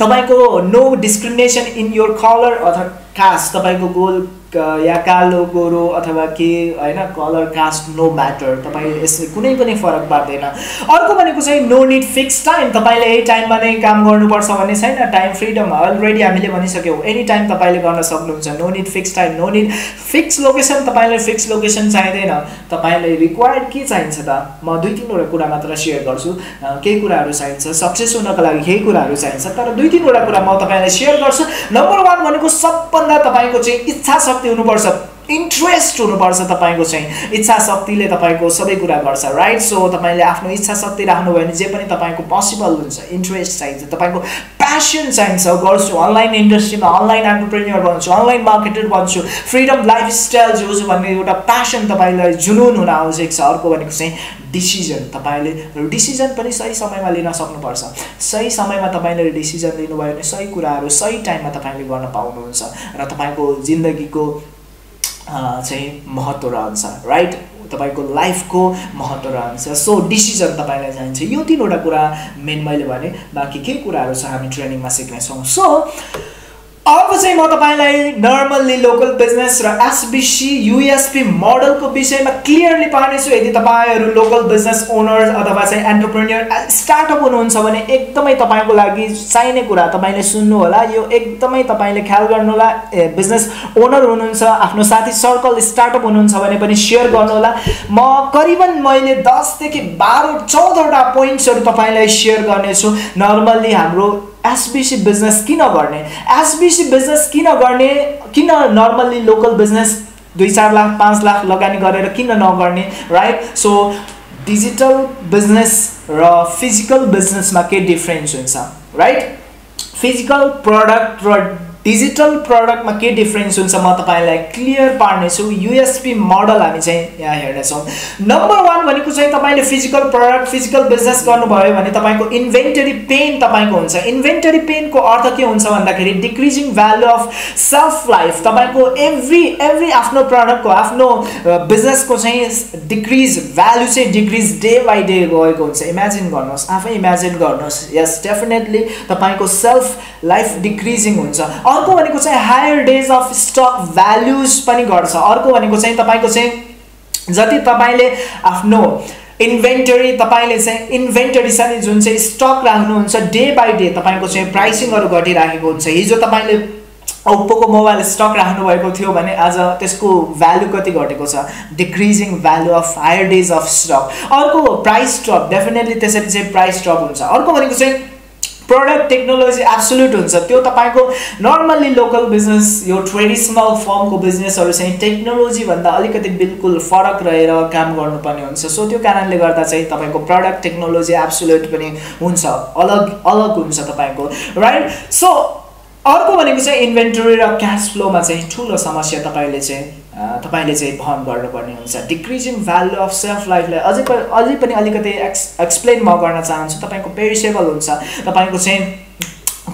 तपाईको no discrimination in your colour अथवा कास्ट. तपाईको गोल या कालो गोरो अथवा के हैन कलर कास्ट नो म्याटर. तपाईले यसले कुनै पनि फरक पार्दैन. अर्को भनेको चाहिँ नो नीड फिक्स टाइम. तपाईले यही टाइममा नै काम गर्नुपर्छ भन्ने छैन. टाइम फ्रीडम अलरेडी हामीले भनिसक्यौ. एनी टाइम तपाईले गर्न सक्नुहुन्छ. No need fix time, no need fix location. तपाईले फिक्स लोकेसन चाहिदैन. तपाईले रिक्वायर्ड के चाहिन्छ त म दुई तीन वटा कुरा मात्र शेयर गर्छु. केही कुराहरु चाहिन्छ सक्सेस हुनका लागि, केही कुराहरु चाहिन्छ, तर दुई तीन वटा कुरा म तपाईलाई सेयर गर्छु. नम्बर 1 भनेको सबभन्दा तपाईको चाहिँ इच्छा हुनुपर्छ, इन्ट्रेस्ट हुनुपर्छ. तपाईको चाहिँ इच्छा शक्तिले तपाईको सबै कुरा गर्छ, राइट? सो तपाईले आफ्नो इच्छा शक्ति राख्नु भयो भने जे पनि तपाईको पोसिबल हुन्छ. इन्ट्रेस्ट चाहिन्छ, तपाईको प्यासन चाहिन्छ. गर्छु अनलाइन इन्डस्ट्रीमा, अनलाइन एन्टरप्रेन्योर बन्छु, अनलाइन मार्केटर बन्छु, फ्रीडम लाइफस्टाइल जोस भन्ने एउटा प्यासन तपाईलाई जुनून हुन आवश्यक छ. अर्को भनेको चाहिँ डिसिजन. तपाईले डिसिजन पनि सही समयमा लिन सक्नुपर्छ. सही समयमा तपाईले डिसिजन लिनुभयो भने सही कुराहरु सही टाइममा तपाईले गर्न पाउनुहुन्छ र तपाईको जिन्दगीको चाहिँ महत्त्व रहन्छ, राइट? तपाईको लाइफको महत्त्व रहन्छ. सो डिसिजन तपाईलाई चाहिन्छ. यो तीनवटा कुरा मेन मैले भने, बाकी के कुराहरु छ हामी ट्रेनिङमा सिक्ने छौं. सो अब चाहिँ म तपाईलाई नर्मल्ली लोकल बिजनेस र SBC USP मोडलको विषयमा क्लियरली पाउने छु. यदि तपाईहरु लोकल बिजनेस ओनर्स अथवा चाहिँ एन्टरप्रेन्योर स्टार्टअप हुनुहुन्छ भने एकदमै तपाईको लागि चाहिने कुरा तपाईले सुन्नु होला. यो एकदमै तपाईले ख्याल गर्नु होला. बिजनेस ओनर हुनुहुन्छ, आफ्नो साथी सर्कल स्टार्टअप हुनुहुन्छ भने पनि शेयर गर्नु होला. म करिबन मैले 10 देखि 12 14 वटा पोइन्ट्सहरु तपाईलाई शेयर गर्ने छु. नर्मल्ली हाम्रो SBC बिजनेस किन गर्ने, SBC बिजनेस किन गर्ने, किन normally local business 2-4 lakh 5 lakh लगानी गरेर किन नगर्ने, राइट? सो डिजिटल बिजनेस र फिजिकल बिजनेसमा के डिफरेन्स हुन्छ, राइट? फिजिकल प्रोडक्ट र डिजिटल प्रोडक्टमा के डिफरेन्स हुन्छ म तपाईलाई क्लियर पार्ने छु. USP मोडल हामी चाहिँ यहाँ हेर्ने छौं. नम्बर 1 भनेको चाहिँ तपाईले फिजिकल प्रोडक्ट फिजिकल बिजनेस गर्नुभयो भने तपाईको इन्भेन्टरी पेन तपाईको हुन्छ. इन्भेन्टरी पेनको अर्थ के हुन्छ भन्दाखेरि decreasing value of self life. तपाईको एभ्री आफ्नो प्रोडक्टको आफ्नो बिजनेसको चाहिँ डिक्रीज भ्यालु चाहिँ डिक्रीज डे बाइ डे गएको हुन्छ. इमेजिन गर्नुस्, आफै इमेजिन गर्नुस्. यस, डेफिनेटली तपाईको सेल्फ लाइफ डिक्रीजिङ हुन्छ. अर्को भनेको चाहिँ higher days of stock values पनि गर्छ। अर्को भनेको चाहिँ तपाईको चाहिँ जति तपाईले आफ्नो इन्भेन्टरी तपाईले चाहिँ इन्भेन्टरी चाहिँ जुन चाहिँ स्टक राख्नुहुन्छ डे बाई डे तपाईको चाहिँ प्राइसिङहरु घटिराखेको हुन्छ। हिजो तपाईले ओप्पोको मोबाइल स्टक राख्नु भएको थियो भने आज त्यसको भ्यालु कति घटेको छ, decreasing value of higher days of stock. अर्को प्राइस ड्रप, डेफिनेटली त्यसरी चाहिँ प्राइस ड्रप हुन्छ। अर्को भनेको चाहिँ प्रोडक्ट टेक्नोलोजी एब्सोल्युट हुन्छ। त्यो तपाईको नर्मल्ली लोकल बिजनेस, यो ट्रेडिसनल फर्मको बिजनेसहरु चाहिँ टेक्नोलोजी भन्दा अलिकति बिल्कुल फरक रहेर काम गर्नुपर्ने हुन्छ। सो त्यो कारणले गर्दा चाहिँ तपाईको प्रोडक्ट टेक्नोलोजी एब्सोल्युट पनि हुन्छ, अलग हुन्छ तपाईको, राइट। सो अर्को भनेको चाहिँ इन्भेन्टरी र क्याश फ्लोमा चाहिँ ठूलो समस्या तपाईले चाहिँ भर्न गर्नुपर्ने हुन्छ। डिक्रीजिङ भ्यालु अफ सेल्फ लाइफलाई अझै पनि अलिकति एक्सप्लेन म गर्न चाहन्छु। तपाईको पेरिसेबल हुन्छ, तपाईको चाहिँ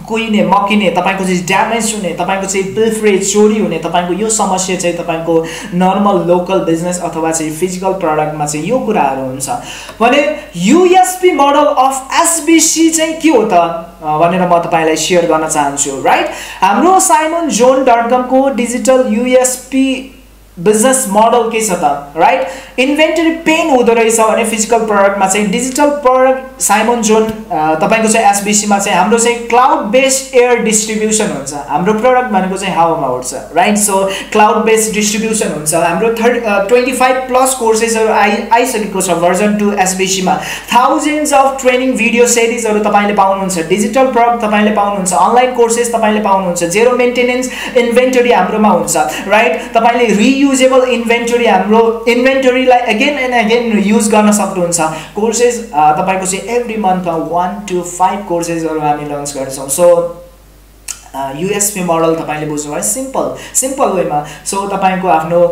कुइने मकिने, तपाईको चाहिँ ड्यामेज हुने, तपाईको चाहिँ पिल्फ्रेज चोरी हुने, तपाईको यो समस्या चाहिँ तपाईको नर्मल लोकल बिजनेस अथवा चाहिँ फिजिकल प्रोडक्टमा चाहिँ यो कुराहरु हुन्छ। भने यूएसपी मोडल अफ एसबीसी चाहिँ के हो त भनेर म तपाईलाई शेयर गर्न चाहन्छु, राइट। हाम्रो simonzon.com को डिजिटल यूएसपी बिजनेस मोडल के छ त, राइट। इन्भेन्टरी पेन हुँदो रहेछ भने फिजिकल प्रोडक्टमा चाहिँ डिजिटल प्रोडक्ट साइमोनजोन तपाईको चाहिँ एसबीसीमा चाहिँ हाम्रो चाहिँ क्लाउड बेस्ड एयर डिस्ट्रिब्युसन हुन्छ। हाम्रो प्रोडक्ट भनेको चाहिँ हावामा उड्छ, right. So cloud based distribution हुन्छ। हाम्रो 25+ कोर्सेसहरू आइसकेको छ भर्जन 2 एसबीसीमा। थाउजन्ड्स अफ ट्रेनिङ भिडियो सिरिजहरू तपाईले पाउनुहुन्छ, डिजिटल प्रोडक्ट तपाईले पाउनुहुन्छ, अनलाइन कोर्सेस तपाईले पाउनुहुन्छ, जेरो मेन्टेनेन्स इन्भेन्टरी हाम्रोमा हुन्छ, राइट। तपाईले रियुजेबल इन्भेन्टरी, हाम्रो इन्भेन्टरीलाई अगेन एन्ड अगेन युज गर्न सक्नुहुन्छ। कोर्सेस तपाईको चाहिँ एभ्री मन्थमा 1 to 5 कोर्सेसहरू हामी लन्च गर्छौँ। सो यूएसपी मोडल तपाईले बुझ्नुभयो, सिम्पल वेमा। सो तपाईको आफ्नो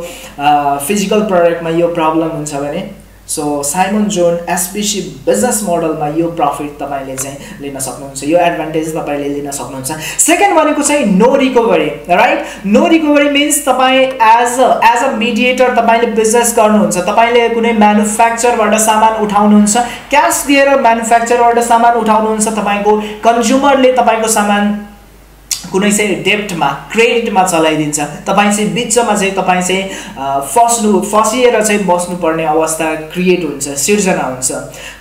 फिजिकल प्रोडक्टमा यो प्रब्लम हुन्छ भने सो साइमोनजोन एसबीसी बिजनेस मोडलमा यो प्रफिट तपाईले चाहिँ लिन सक्नुहुन्छ, यो एडभान्टेज तपाईले लिन सक्नुहुन्छ। सेकेन्ड भनेको चाहिँ no recovery, right. No recovery means तपाईं एज अ मिडिएटर तपाईले बिजनेस गर्नुहुन्छ। तपाईले कुनै म्यानुफ्याक्चरबाट सामान उठाउनुहुन्छ, क्यास दिएर म्यानुफ्याक्चरबाट सामान उठाउनुहुन्छ। तपाईको कन्ज्युमरले तपाईको सामान कुनै चाहिँ डेप्टमा, क्रेडिटमा चलाइदिन्छ। तपाईं चाहिँ बिचमा चाहिँ तपाईं चाहिँ फसिएर चाहिँ बस्नुपर्ने अवस्था क्रिएट हुन्छ, सिर्जना हुन्छ।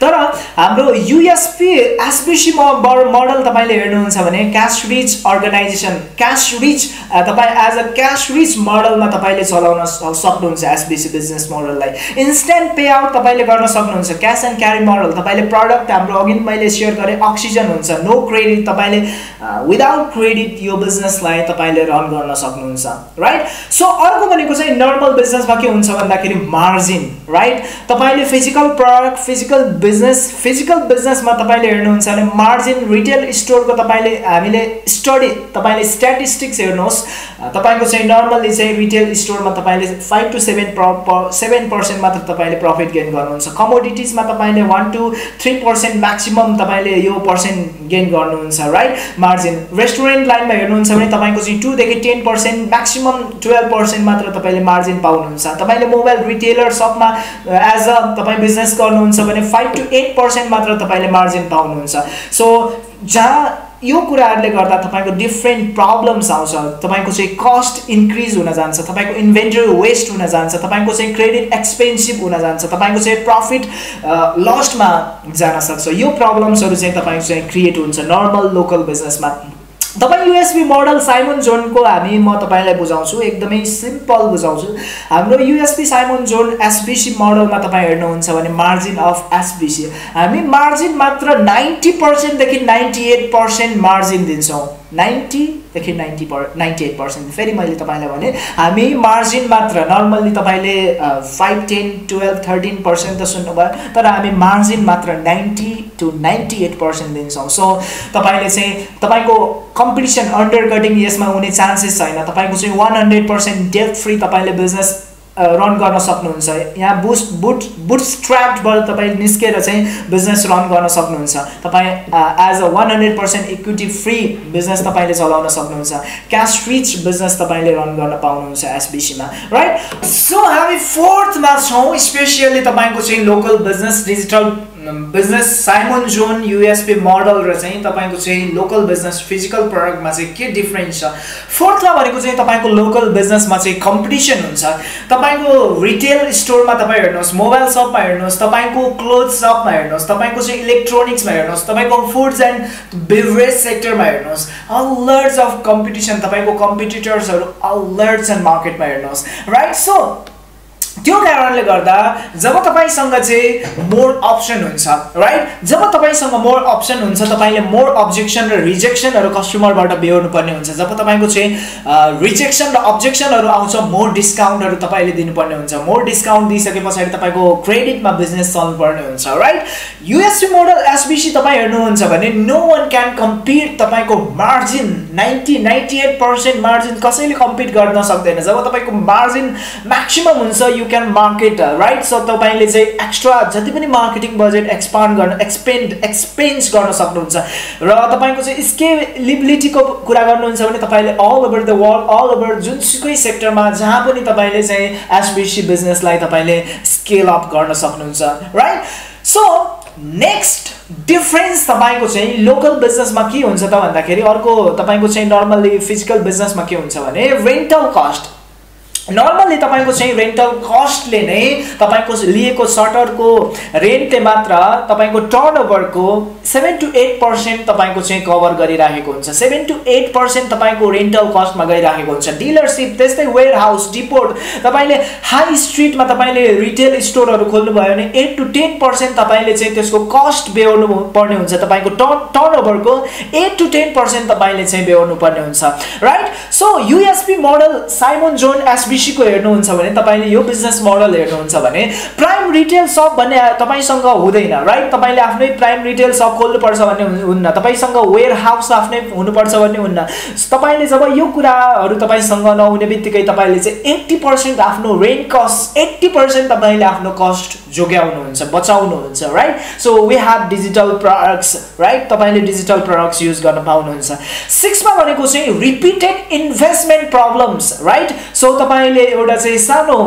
तर हाम्रो यूएसपी एसबीसी मोडल तपाईले हेर्नुहुन्छ भने cash rich organisation, cash rich तपाईं एज अ क्यास रिच मोडलमा तपाईले चलाउन सक्नुहुन्छ एसबीसी बिजनेस मोडललाई। इन्स्ट्यान्ट पे आउट तपाईले गर्न सक्नुहुन्छ, क्यास एन्ड क्यारी मोडल। तपाईले प्रोडक्ट, हाम्रो अघि मैले सेयर गरे अक्सिजन हुन्छ, नो क्रेडिट। तपाईले विदाउट क्रेडिट यो बिजनेसलाई तपाईले रन गर्न सक्नुहुन्छ, राइट। सो अर्को भनेको चाहिँ नर्मल बिजनेसमा के हुन्छ भन्दाखेरि मार्जिन, राइट। तपाईले फिजिकल प्रोडक्ट, फिजिकल बिजनेसमा तपाईले हेर्नुहुन्छ भने मार्जिन, रिटेल स्टोरको तपाईले हामीले स्टडी, तपाईले स्ट्याटिस्टिक्स हेर्नुहोस्। तपाईको चाहिँ नर्मल्ली चाहिँ रिटेल स्टोरमा तपाईले 5 to 7% मात्र तपाईले प्रफिट गेन गर्नुहुन्छ। कमोडिटिजमा तपाईले 1 to 3% म्याक्सिमम तपाईले यो पर्सेन्ट गेन गर्नुहुन्छ, राइट। मार्जिन रेस्टुरेन्ट लाइनमा हेर्नुहुन्छ भने तपाईको चाहिँ 2 to 10% म्याक्सिमम 12% मात्र तपाईले मार्जिन पाउनुहुन्छ। तपाईले मोबाइल रिटेलर सपमा एज अ तपाईं बिजनेस गर्नुहुन्छ भने 5 to 8% मात्र तपाईले मार्जिन पाउनुहुन्छ। सो जहाँ यो कुराहरुले गर्दा तपाईको डिफ्रेन्ट प्रब्लम्स आउँछ। तपाईको चाहिँ कस्ट इन्क्रिज हुन जान्छ, तपाईको इन्भेन्टरी वेस्ट हुन जान्छ, तपाईको चाहिँ क्रेडिट एक्सपेन्सिभ हुन जान्छ, तपाईको चाहिँ प्रफिट लस्टमा जान सक्छ। यो प्रब्लम्सहरु चाहिँ तपाईको चाहिँ क्रिएट हुन्छ नर्मल लोकल बिजनेसमा। तपाईँ यूएसपी मोडल साइमोनजोनको म तपाईलाई बुझाउँछु, एकदमै सिम्पल बुझाउँछु। हाम्रो यूएसपी साइमोनजोन एसबीसी मोडलमा तपाईँ हेर्नुहुन्छ भने मार्जिन अफ एसबीसी, हामी मार्जिन मात्र 90% देखि 98% मार्जिन दिन्छौँ। 90% देखि 98%। फेरि मैले तपाईलाई भने हामी मार्जिन मात्र, नर्मल्ली तपाईले 5, 10, 12, 13% त सुन्नुभयो, तर हामी मार्जिन मात्र 90% to 98% दिन्छौँ। सो तपाईले चाहिँ तपाईको कम्पिटिसन, अन्डरकटिङ यसमा हुने चान्सेस छैन। तपाईको चाहिँ 100% डेट फ्री तपाईले बिजनेस रन गर्न सक्नुहुन्छ। यहाँ बुटस्ट्र्यापबाट तपाईँ निस्केर चाहिँ बिजनेस रन गर्न सक्नुहुन्छ। तपाईँ as a 100% equity free business तपाईँले चलाउन सक्नुहुन्छ। क्यास रिच बिजनेस तपाईँले रन गर्न पाउनुहुन्छ एसबीसीमा, राइट। सो हामी फोर्थमा छौँ, स्पेसियली तपाईँको चाहिँ लोकल बिजनेस, डिजिटल बिजनेस साइमोनजोन यूएसपी मोडल र चाहिँ तपाईको चाहिँ लोकल बिजनेस फिजिकल प्रोडक्ट मा चाहिँ के डिफरेन्स छ। फोर्थमा भनेको चाहिँ तपाईको लोकल बिजनेस मा चाहिँ कम्पिटिसन हुन्छ। तपाईको रिटेल स्टोर मा तपाई हेर्नुस्, मोबाइल शप मा हेर्नुस्, तपाईको क्लोथ शप मा हेर्नुस्, तपाईको चाहिँ इलेक्ट्रोनिक्स मा हेर्नुस्, तपाईको फूड्स एन्ड बेवरेज सेक्टर मा हेर्नुस्, अ लट्स अफ कम्पिटिसन, तपाईको कम्पिटिटर्स हरु अ लट्स एन्ड मार्केट मा हेर्नुस्, राइट। सो त्यो कारणले गर्दा जब तपाईसँग चाहिँ मोर अप्सन हुन्छ, राइट, जब तपाईसँग मोर अप्सन हुन्छ तपाईले मोर अब्जेक्सन र रिजेक्सनहरु कस्टमरबाट बेहोर्नु पर्ने हुन्छ। जब तपाईको चाहिँ रिजेक्सन र अब्जेक्सनहरु आउँछ मोर डिस्काउन्टहरु तपाईले दिनुपर्ने हुन्छ। मोर डिस्काउन्ट दिइसकेपछि तपाईको क्रेडिटमा बिजनेस चल्न पर्ने हुन्छ, राइट। यूएसपी मोडल एसबीसी तपाई हेर्नुहुन्छ भने नो वन क्यान कम्पिट, तपाईको मार्जिन 98% मार्जिन कसैले कम्पिट गर्न सक्दैन। जब तपाईको मार्जिन म्याक्सिमम हुन्छ you can market, right. So तपाईले चाहिँ एक्स्ट्रा जति पनि मार्केटिङ बजेट एक्सपेन्स गर्न सक्नुहुन्छ र तपाईको चाहिँ स्केलेबिलिटीको कुरा गर्नुहुन्छ भने तपाईले all over the world, all over जुनसुकै सेक्टरमा जहाँ पनि तपाईले चाहिँ एसबीसी बिजनेसलाई तपाईले स्केल अप गर्न सक्नुहुन्छ, राइट। सो नेक्स्ट डिफरेन्स तपाईको चाहिँ लोकल बिजनेसमा के हुन्छ त भन्दाखेरि अर्को तपाईको चाहिँ नर्मली फिजिकल बिजनेसमा के हुन्छ भने रेन्टल कस्ट। नर्मली तपाईको चाहिँ रेन्टल कस्टले नै तपाईको लिएको सटरको रेन्टले मात्र तपाईको टर्नओभरको 7 to 8% तपाईको चाहिँ कभर गरिराखेको हुन्छ। 7 to 8% तपाईको रेन्टल कस्टमा गइराखेको हुन्छ। डिलरशिप त्यस्तै, वेयर हाउस, डिपोट, तपाईले हाई स्ट्रीटमा तपाईले रिटेल स्टोरहरु खोल्नु भयो भने 8 to 10% तपाईले चाहिँ त्यसको कस्ट बेहोर्नु पर्ने हुन्छ। तपाईको टर्नओभरको 8 to 10% तपाईले चाहिँ बेहोर्नु पर्ने हुन्छ, राइट। सो यूएसपी मोडल साइमोनजोन एसबी को हेर्नुहुन्छ भने तपाईले यो बिजनेस मोडल हेर्नुहुन्छ भने प्राइम रिटेल शप भन्ने तपाईसँग हुँदैन, राइट। तपाईले आफ्नै प्राइम रिटेल शप खोल्नु पर्छ भन्ने हुन्न, तपाईसँग वेयर हाउस आफ्नै हुनु पर्छ भन्ने हुन्न। तपाईले जब यो कुराहरु तपाईसँग नहुनेबित्तिकै तपाईले चाहिँ 80% आफ्नो रेन्ट कस्ट, 80% तपाईले आफ्नो कस्ट जोगाउनुहुन्छ, बचाउनुहुन्छ, right. So we have digital products, right, तपाईले डिजिटल प्रोडक्ट्स युज गर्न पाउनुहुन्छ। 6 मा भनेको चाहिँ repeated investment problems, right. So तपाईले एउटा चाहिँ सानो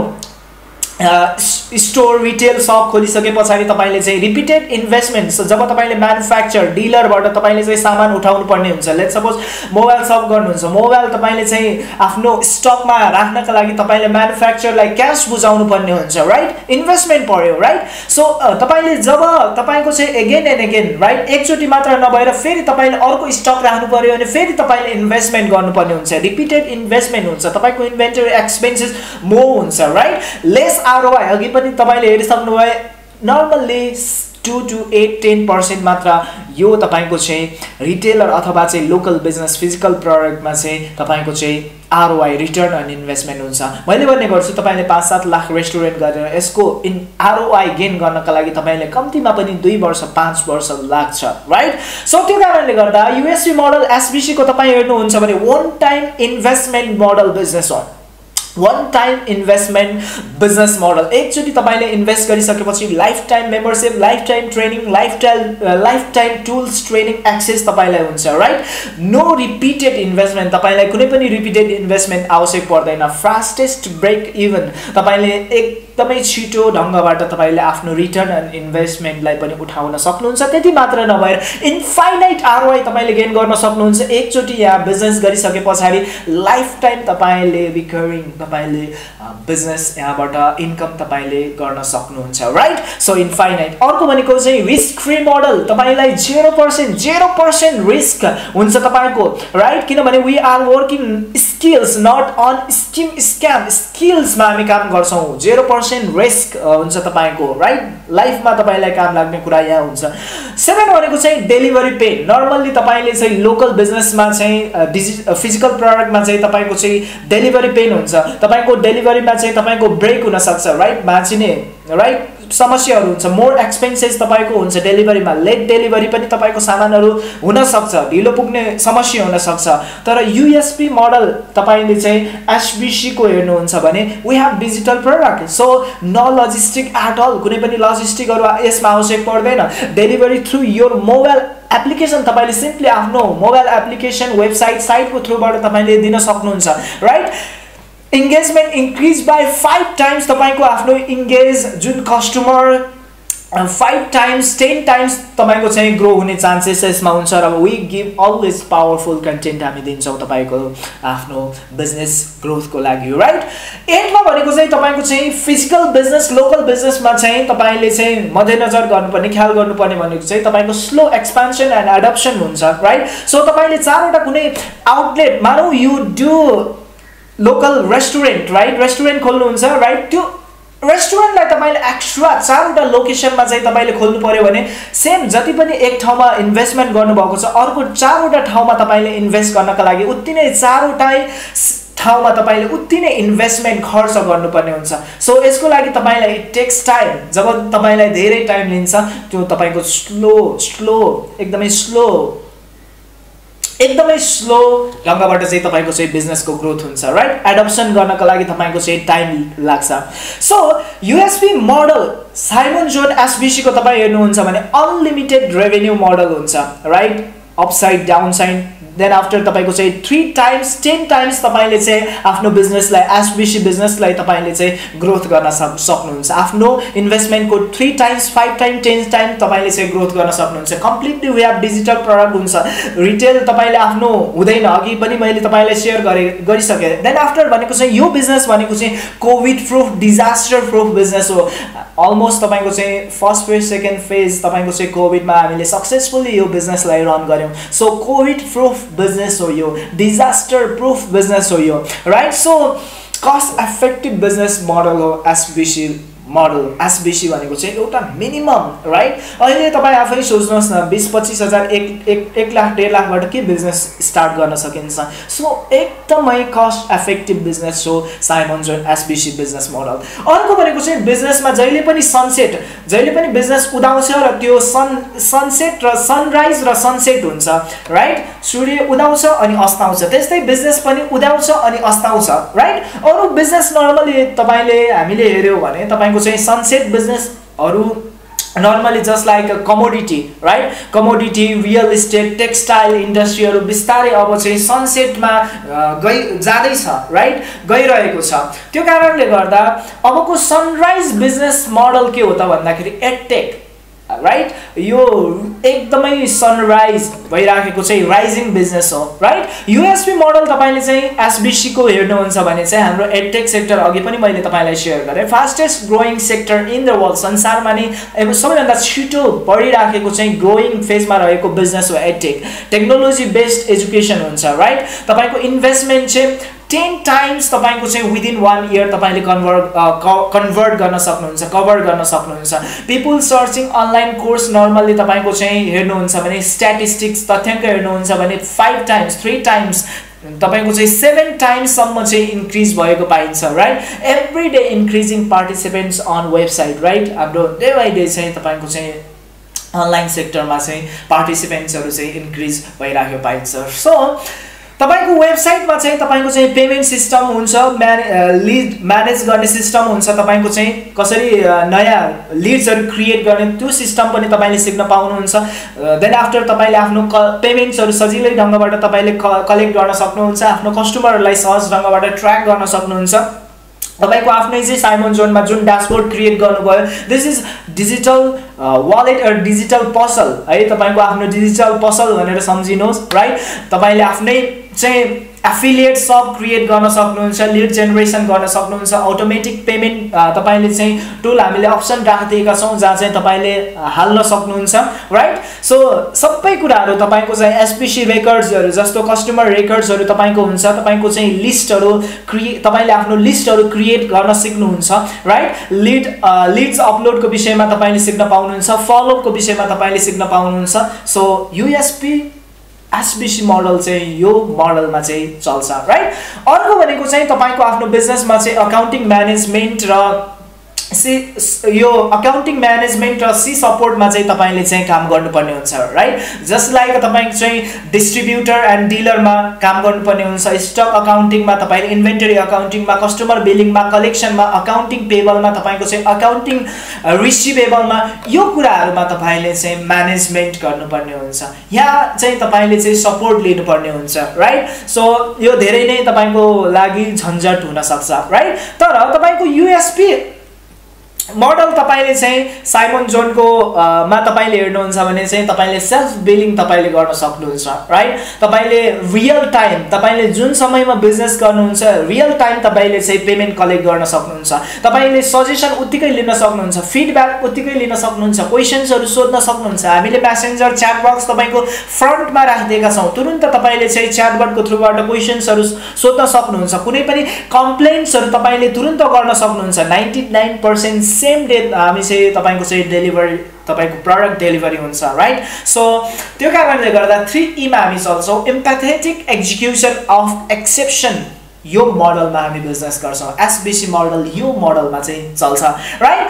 स्टोर रिटेल शप खोलिसके पछाडि तपाईले चाहिँ रिपीटेड इन्भेस्टमेन्ट्स, जब तपाईले म्यानुफ्याक्चर डिलरबाट तपाईले चाहिँ सामान उठाउनु पर्ने हुन्छ। लेट्स सपोज मोबाइल शप गर्नुहुन्छ, मोबाइल तपाईले चाहिँ आफ्नो स्टकमा राख्नका लागि तपाईले म्यानुफ्याक्चरलाई क्याश बुझाउनु पर्ने हुन्छ, राइट। इन्भेस्टमेन्ट पर्यो, राइट। सो तपाईले जब तपाईको चाहिँ अगेन एन्ड अगेन, राइट, एकचोटी मात्र नभएर फेरि तपाईले अर्को स्टक राख्नु पर्यो भने फेरि तपाईले इन्भेस्टमेन्ट गर्नुपर्ने हुन्छ। रिपीटेड इन्भेस्टमेन्ट हुन्छ, तपाईको इन्भेन्टरी एक्सपेन्सेस मोर हुन्छ, राइट। लेस आरओआई अघि पनि तपाईले हेरिसक्नु भए नर्मल्ली 2 to 8-10% मात्र यो तपाईको चाहिँ रिटेलर अथवा चाहिँ लोकल बिजनेस फिजिकल प्रोडक्टमा चाहिँ तपाईको चाहिँ आरओआई, रिटर्न अन इन्भेस्टमेन्ट हुन्छ। मैले भन्ने गर्छु तपाईले 5-7 लाख रेस्टुरेन्ट गरेर यसको आरओआई गेन गर्नका लागि तपाईले कम्तिमा पनि 2 वर्ष 5 वर्ष लाग्छ, राइट। सो त्यो कारणले गर्दा यूएसपी मोडल एसबीसी को तपाई हेर्नुहुन्छ भने one time investment model business हो। One time investment business model, एकचोटि तपाईले इन्भेस्ट गरिसकेपछि life time membership, life time training, life time tools, training access तपाईलाई हुन्छ, राइट। नो रिपीटेड इन्भेस्टमेन्ट, तपाईलाई कुनै पनि रिपीटेड इन्भेस्टमेन्ट आवश्यक पर्दैन। फास्टेस्ट ब्रेक इभन, तपाईले एकदमै छिटो ढंगबाट तपाईले आफ्नो रिटर्न एन्ड इन्भेस्टमेन्टलाई पनि उठाउन सक्नुहुन्छ। त्यति मात्र नभएर इन्फाइनाइट आरओआई तपाईले गेन गर्न सक्नुहुन्छ। एकचोटि यहाँ बिजनेस गरिसकेपछि लाइफ टाइम तपाईले रिकरिङ तपाईले बिजनेस यहाँबाट इन्कम तपाईले गर्न सक्नुहुन्छ, राइट। So infinite. अर्को भनेको चाहिँ रिस्क फ्री मोडल, तपाईलाई 0% रिस्क हुन्छ तपाईको, राइट, किनभने we are working skills not on scheme scam, स्किल्समा हामी काम गर्छौं। 0% रिस्क हुन्छ तपाईको, राइट, लाइफमा तपाईलाई काम लाग्ने कुरा यहाँ हुन्छ। 7 भनेको चाहिँ डेलिभरी पेन। नर्मल्ली तपाईले चाहिँ लोकल बिजनेसमा चाहिँ फिजिकल प्रोडक्टमा चाहिँ तपाईको चाहिँ डेलिभरी पेन हुन्छ। तपाईको डेलिभरीमा चाहिँ तपाईको ब्रेक हुन सक्छ, राइट, बाँचिने, राइट, समस्याहरु हुन्छ। मोर एक्सपेन्सेस तपाईको हुन्छ डेलिभरीमा। लेट डेलिभरी पनि तपाईको सामानहरु हुन सक्छ, ढिलो पुग्ने समस्या हुन सक्छ। तर यूएसपी मोडल तपाईले चाहिँ एसबीसी को हेर्नुहुन्छ भने we have digital product. So no logistic at all, कुनै पनि लजिस्टिकहरु यसमा आवश्यक पर्दैन। Delivery through your mobile application, तपाईले सिम्पली आफ्नो मोबाइल एप्लिकेसन, वेबसाइट, साइटको थ्रुबाट तपाईले दिन सक्नुहुन्छ, right. engagement increase by 5 times, तपाईको आफ्नो engage जुन कस्टमर 5 times 10 times तपाईको चाहिँ ग्रो हुने चान्सेस यसमा हुन्छ र we give all this powerful content हामी दिन्छौ तपाईको आफ्नो बिजनेस ग्रोथ को लागि राइट एन्डमा भनेको चाहिँ तपाईको चाहिँ फिजिकल बिजनेस लोकल बिजनेसमा चाहिँ तपाईले चाहिँ मध्यनजर गर्नुपर्ने ख्याल गर्नुपर्ने भनेको चाहिँ तपाईको स्लो एक्सपेन्सन एन्ड एडप्सन हुन्छ राइट सो तपाईले चारवटा कुनै आउटलेट मानौ you do local restaurant right restaurant खोल्नुहुन्छ राइट टु रेस्टुरेन्ट लाई तपाईले एक्स्ट्रा चारवटा लोकेशन मा चाहिँ तपाईले खोल्नु पर्यो भने सेम जति पनि एक ठाउँमा इन्भेस्टमेन्ट गर्नु भएको छ अर्को चारवटा ठाउँमा तपाईले इन्भेस्ट गर्नका लागि उति नै चारवटै ठाउँमा तपाईले उति नै इन्भेस्टमेन्ट खर्च गर्नुपर्ने हुन्छ सो यसको लागि तपाईलाई इट टेक्स टाइम जब तपाईलाई धेरै टाइम लिन्छ त्यो तपाईको स्लो एकदमै स्लो ढंगबाट चाहिँ तपाईको चाहिँ बिजनेस को ग्रोथ हुन्छ राइट एडप्सन गर्नका लागि तपाईको चाहिँ टाइम लाग्छ सो यूएसपी मोडल साइमनजोन एसबीसी को तपाई हेर्नुहुन्छ भने अनलिमिटेड रेभेन्यू मोडल हुन्छ right upside downside then after तपाईको चाहिँ 3 टाइम्स 10 टाइम्स तपाईले चाहिँ आफ्नो बिजनेस लाई एसबीसी बिजनेस लाई तपाईले चाहिँ ग्रोथ गर्न सक्नुहुन्छ आफ्नो इन्भेस्टमेन्ट को 3 टाइम्स 5 टाइम्स 10 टाइम्स तपाईले चाहिँ ग्रोथ गर्न सक्नुहुन्छ completely we have digital product हुन्छ रिटेल तपाईले आफ्नो हुँदैन अघि पनि मैले तपाईलाई शेयर गरिसके देन आफ्टर भनेको चाहिँ यो बिजनेस भनेको चाहिँ Covid proof disaster proof business हो अलमोस्ट तपाईको चाहिँ फर्स्ट फेज सेकेन्ड फेज तपाईको चाहिँ कोभिड मा हामीले सक्सेसफुली यो बिजनेस लाई रन गर्यौं so Covid proof business or you disaster proof business or you right so cost effective business model or SBC model SBC भनेको चाहिँ एउटा मिनिमम राइट अहिले तपाई आफै सोच्नुहोस् न 20-25 हजार 1 लाख 1.5 लाख बाट के बिजनेस स्टार्ट गर्न सकिन्छ सो एकदमै कस्ट इफेक्टिभ बिजनेस हो साइमनजोन एसबीसी बिजनेस मोडल अर्को भनेको चाहिँ बिजनेसमा जहिले पनि बिजनेस उदाउँछ र त्यो सनसेट र सनराइज र सनसेट हुन्छ राइट सूर्य उदाउँछ अनि अस्ताउँछ त्यस्तै बिजनेस पनि उदाउँछ अनि अस्ताउँछ राइट अरु बिजनेस नर्मली तपाईले हामीले हेर्यौ भने तपाईको sunset business normally just like commodity right commodity real estate textile industry बिस्तारै अब सनसेट में गई जादै छ राइट गइरहेको छ त्यो कारणले गर्दा अबको सनराइज बिजनेस मोडल के हो त भन्दाखेरि एडटेक राइट यो एकदमै सनराइज भइराखेको चाहिँ राइजिङ बिजनेस हो राइट यूएसपी मोडल तपाईले चाहिँ एसबीसी को हेर्नुहुन्छ भने चाहिँ हाम्रो एडटेक सेक्टर अघि पनि मैले तपाईलाई शेयर गरे fastest growing sector in the world संसारमा नि सबैभन्दा छिटो बढिराखेको चाहिँ ग्रोइङ फेजमा रहेको बिजनेस हो एडटेक टेक्नोलोजी बेस्ड एजुकेसन हुन्छ राइट तपाईको इन्भेस्टमेन्ट चाहिँ 10 टाइम्स तपाईको चाहिँ विदिन 1 इयर तपाईले कन्भर्ट गर्न सक्नुहुन्छ कभर गर्न सक्नुहुन्छ people searching online course normally तपाईको चाहिँ हेर्नुहुन्छ भने स्ट्याटिस्टिक्स तथ्यांक हेर्नुहुन्छ भने 5 टाइम्स 3 टाइम्स तपाईको चाहिँ 7 टाइम्स सम्म चाहिँ इन्क्रिज भएको पाइन्छ right every day increasing participants on website right हाम्रो डे बाइ डे चाहिँ तपाईको चाहिँ अनलाइन सेक्टरमा चाहिँ पार्टिसिपेन्ट्सहरु चाहिँ इन्क्रिज भइराखेको पाइन्छ सो तपाईको वेबसाइटमा चाहिँ तपाईको चाहिँ पेमेन्ट सिस्टम हुन्छ लीड म्यानेज गर्ने सिस्टम हुन्छ तपाईको चाहिँ कसरी नयाँ लीड्सहरु क्रिएट गर्ने त्यो सिस्टम पनि तपाईले सिक्न पाउनुहुन्छ देन आफ्टर तपाईले आफ्नो पेमेन्ट्सहरु सजिलै ढंगबाट तपाईले कलेक्ट गर्न सक्नुहुन्छ आफ्नो कस्टमरहरुलाई सहज ढंगबाट ट्र्याक गर्न सक्नुहुन्छ तपाईको आफ्नै चाहिँ साइमनजोनमा जुन डैशबोर्ड क्रिएट गर्नुभयो this is digital wallet or digital पसल है तपाईको आफ्नो डिजिटल पसल भनेर सम्झिनुहोस् राइट तपाईले आफ्नै चाहिँ एफिलिएट सब क्रिएट गर्न सक्नुहुन्छ लीड जेनेरेसन गर्न सक्नुहुन्छ ऑटोमेटिक पेमेन्ट तपाईले चाहिँ टुल हामीले अप्सन राखेका छौं जहाँ चाहिँ तपाईले हाल्न सक्नुहुन्छ राइट सो सबै कुराहरु तपाईको चाहिँ एसपीसी रेकर्ड्सहरु जस्तो कस्टमर रेकर्ड्सहरु तपाईको हुन्छ तपाईको चाहिँ लिस्टहरु तपाईले आफ्नो लिस्टहरु क्रिएट गर्न सिक्नुहुन्छ राइट लीड्स अपलोड को विषयमा तपाईले सिक्न पाउनुहुन्छ फलो अप को विषयमा तपाईले सिक्न पाउनुहुन्छ सो यूएसपी एसबीसी मोडल चाहिँ यो मोडलमा चाहिँ चल्छ राइट अर्को भनेको चाहिँ तपाईको आफ्नो बिजनेसमा चाहिँ अकाउन्टिङ म्यानेजमेन्ट र यो अकाउन्टिङ म्यानेजमेन्ट र सी सपोर्टमा चाहिँ तपाईले चाहिँ काम गर्नुपर्ने हुन्छ राइट जस्ट लाइक तपाईको चाहिँ डिस्ट्रिब्युटर एन्ड डिलरमा काम गर्नुपर्ने हुन्छ स्टक अकाउन्टिङमा तपाईले इन्भेन्टरी अकाउन्टिङमा कस्टमर बिलिङमा कलेक्सनमा अकाउन्टिङ पेबलमा तपाईको चाहिँ अकाउन्टिङ रिसिभेबलमा यो कुराहरुमा तपाईले चाहिँ म्यानेजमेन्ट गर्नुपर्ने हुन्छ यहाँ चाहिँ तपाईले चाहिँ सपोर्ट लिनुपर्ने हुन्छ राइट सो यो धेरै नै तपाईको लागि झन्झट हुन सक्छ राइट तर तपाईको यूएसपी मोडल तपाईले चाहिँ साइमनजोन को मा तपाईले हेर्नुहुन्छ भने चाहिँ तपाईले सेल्फ बिलिङ तपाईले गर्न सक्नुहुन्छ राइट तपाईले रियल टाइम तपाईले जुन समयमा बिजनेस गर्नुहुन्छ रियल टाइम तपाईले चाहिँ पेमेन्ट कलेक्ट गर्न सक्नुहुन्छ तपाईले सजेसन उतिकै लिन सक्नुहुन्छ फिडब्याक उतिकै लिन सक्नुहुन्छ क्वेशन्सहरु सोध्न सक्नुहुन्छ हामीले प्यासेन्जर च्याट बक्स तपाईको फ्रन्टमा राखिदिएका छौं तुरुन्त तपाईले चाहिँ च्याटबटको थ्रुबाट क्वेशन्सहरु सोध्न सक्नुहुन्छ कुनै पनि कम्प्लेन्ट्सहरु तपाईले तुरुन्त गर्न सक्नुहुन्छ 99% सेम डे हामी चाहिँ तपाईको चाहिँ डेलिभरी तपाईको प्रोडक्ट डेलिभरी हुन्छ राइट सो त्यो कारणले गर्दा 3E मा हामी चल्छौ एम्पथेटिक एक्जिक्युसन अफ एक्सेप्सन यो मोडलमा हामी बिजनेस गर्छौ एसबीसी मोडल यो मोडलमा चाहिँ चल्छ राइट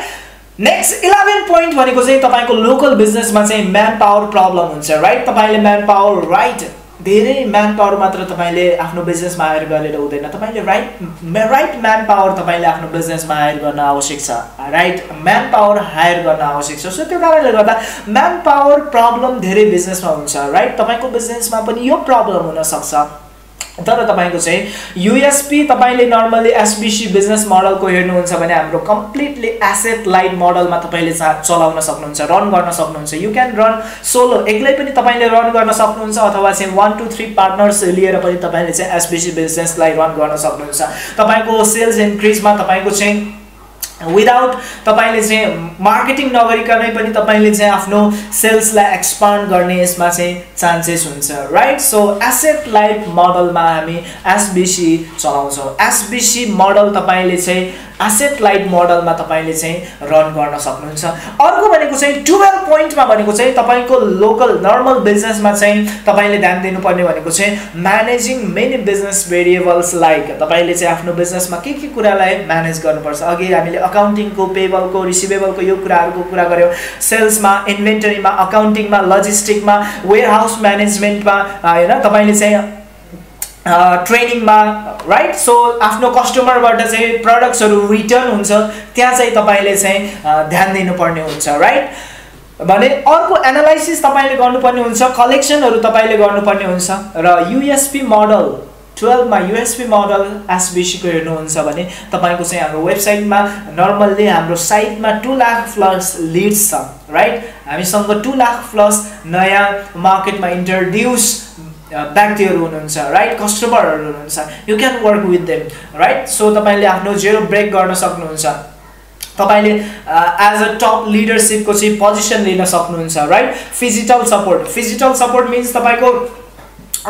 नेक्स्ट 11 पोइन्ट भनेको चाहिँ तपाईको लोकल बिजनेसमा चाहिँ म्यान पावर प्रब्लम हुन्छ राइट तपाईले म्यान पावर राइट धेरै म्यान पावर मात्र तपाईले आफ्नो बिजनेसमा हायर गरेर हुँदैन तपाईले राइट म्यान पावर तपाईले आफ्नो बिजनेसमा हायर गर्न आवश्यक छ राइट म्यान पावर हायर गर्न आवश्यक छ सो त्यो कारणले गर्दा म्यान पावर प्रब्लम धेरै बिजनेसमा हुन्छ राइट तपाईको बिजनेसमा पनि यो प्रब्लम हुन सक्छ तर तपाईको चाहिँ यूएसपी तपाईले नर्मली एसबीसी बिजनेस मोडल को हेर्नुहुन्छ भने हाम्रो कम्प्लिटली एसेट लाइट मोडल मा तपाईले चलाउन सक्नुहुन्छ रन गर्न सक्नुहुन्छ यु क्यान रन सोलो एक्लै पनि तपाईले रन गर्न सक्नुहुन्छ अथवा चाहिँ 1 2 3 पार्टनर्स लिएर पनि तपाईले चाहिँ एसबीसी बिजनेस लाई रन गर्न सक्नुहुन्छ तपाईको सेल्स इन्क्रीज मा तपाईको चाहिँ without तपाईले चाहिँ मार्केटिङ नगरिकनै पनि तपाईले चाहिँ आफ्नो सेल्स ला एक्सपान्ड गर्ने यसमा चाहिँ चान्सेस हुन्छ right so asset light model मा हामी एसबीसी चलाउँछौ एसबीसी मोडल तपाईले चाहिँ एसेट लाइट मोडल मा तपाईले चाहिँ रन गर्न सक्नुहुन्छ अर्को भनेको चाहिँ 12 पोइन्ट मा भनेको चाहिँ तपाईको लोकल नर्मल बिजनेस मा चाहिँ तपाईले ध्यान दिनुपर्ने भनेको चाहिँ managing many business variables like तपाईले चाहिँ आफ्नो बिजनेस मा के कुरालाई म्यानेज गर्नुपर्छ अघि हामीले अकाउन्टिङ को पेबल को रिसिवेबल को यो कुराहरुको कुरा गर्यौ सेल्स मा इन्भेन्टरी मा अकाउन्टिङ मा लजिस्टिक मा वेयरहाउस म्यानेजमेन्ट मा हैन तपाईले चाहिँ ट्रेनिङ मा राइट सो आफ्नो कस्टमर बाट चाहिँ प्रोडक्ट्सहरु रिटर्न हुन्छ त्यहाँ चाहिँ तपाईले चाहिँ ध्यान दिनुपर्ने हुन्छ राइट भने अर्को एनालाइसिस तपाईले गर्नुपर्ने हुन्छ कलेक्सनहरु तपाईले गर्नुपर्ने हुन्छ र यूएसपी मोडल 12 मा यूएसपी मोडल एसबीसी को हेर्नुहुन्छ भने तपाईको चाहिँ हाम्रो वेबसाइटमा नर्मल्ली हाम्रो साइटमा 2 लाख प्लस लीड्स छ राइट हामीसँग 2 लाख प्लस नयाँ मार्केटमा इन्ट्रोड्युस व्यक्तिहरु हुनुहुन्छ राइट कस्टमरहरु हुनुहुन्छ you can work with them right so तपाईले आफ्नो जेरो ब्रेक गर्न सक्नुहुन्छ तपाईले एज अ टप लिडरशिप को चाहिँ पोजिसन लिन सक्नुहुन्छ राइट फिजिटल सपोर्ट मिन्स तपाईको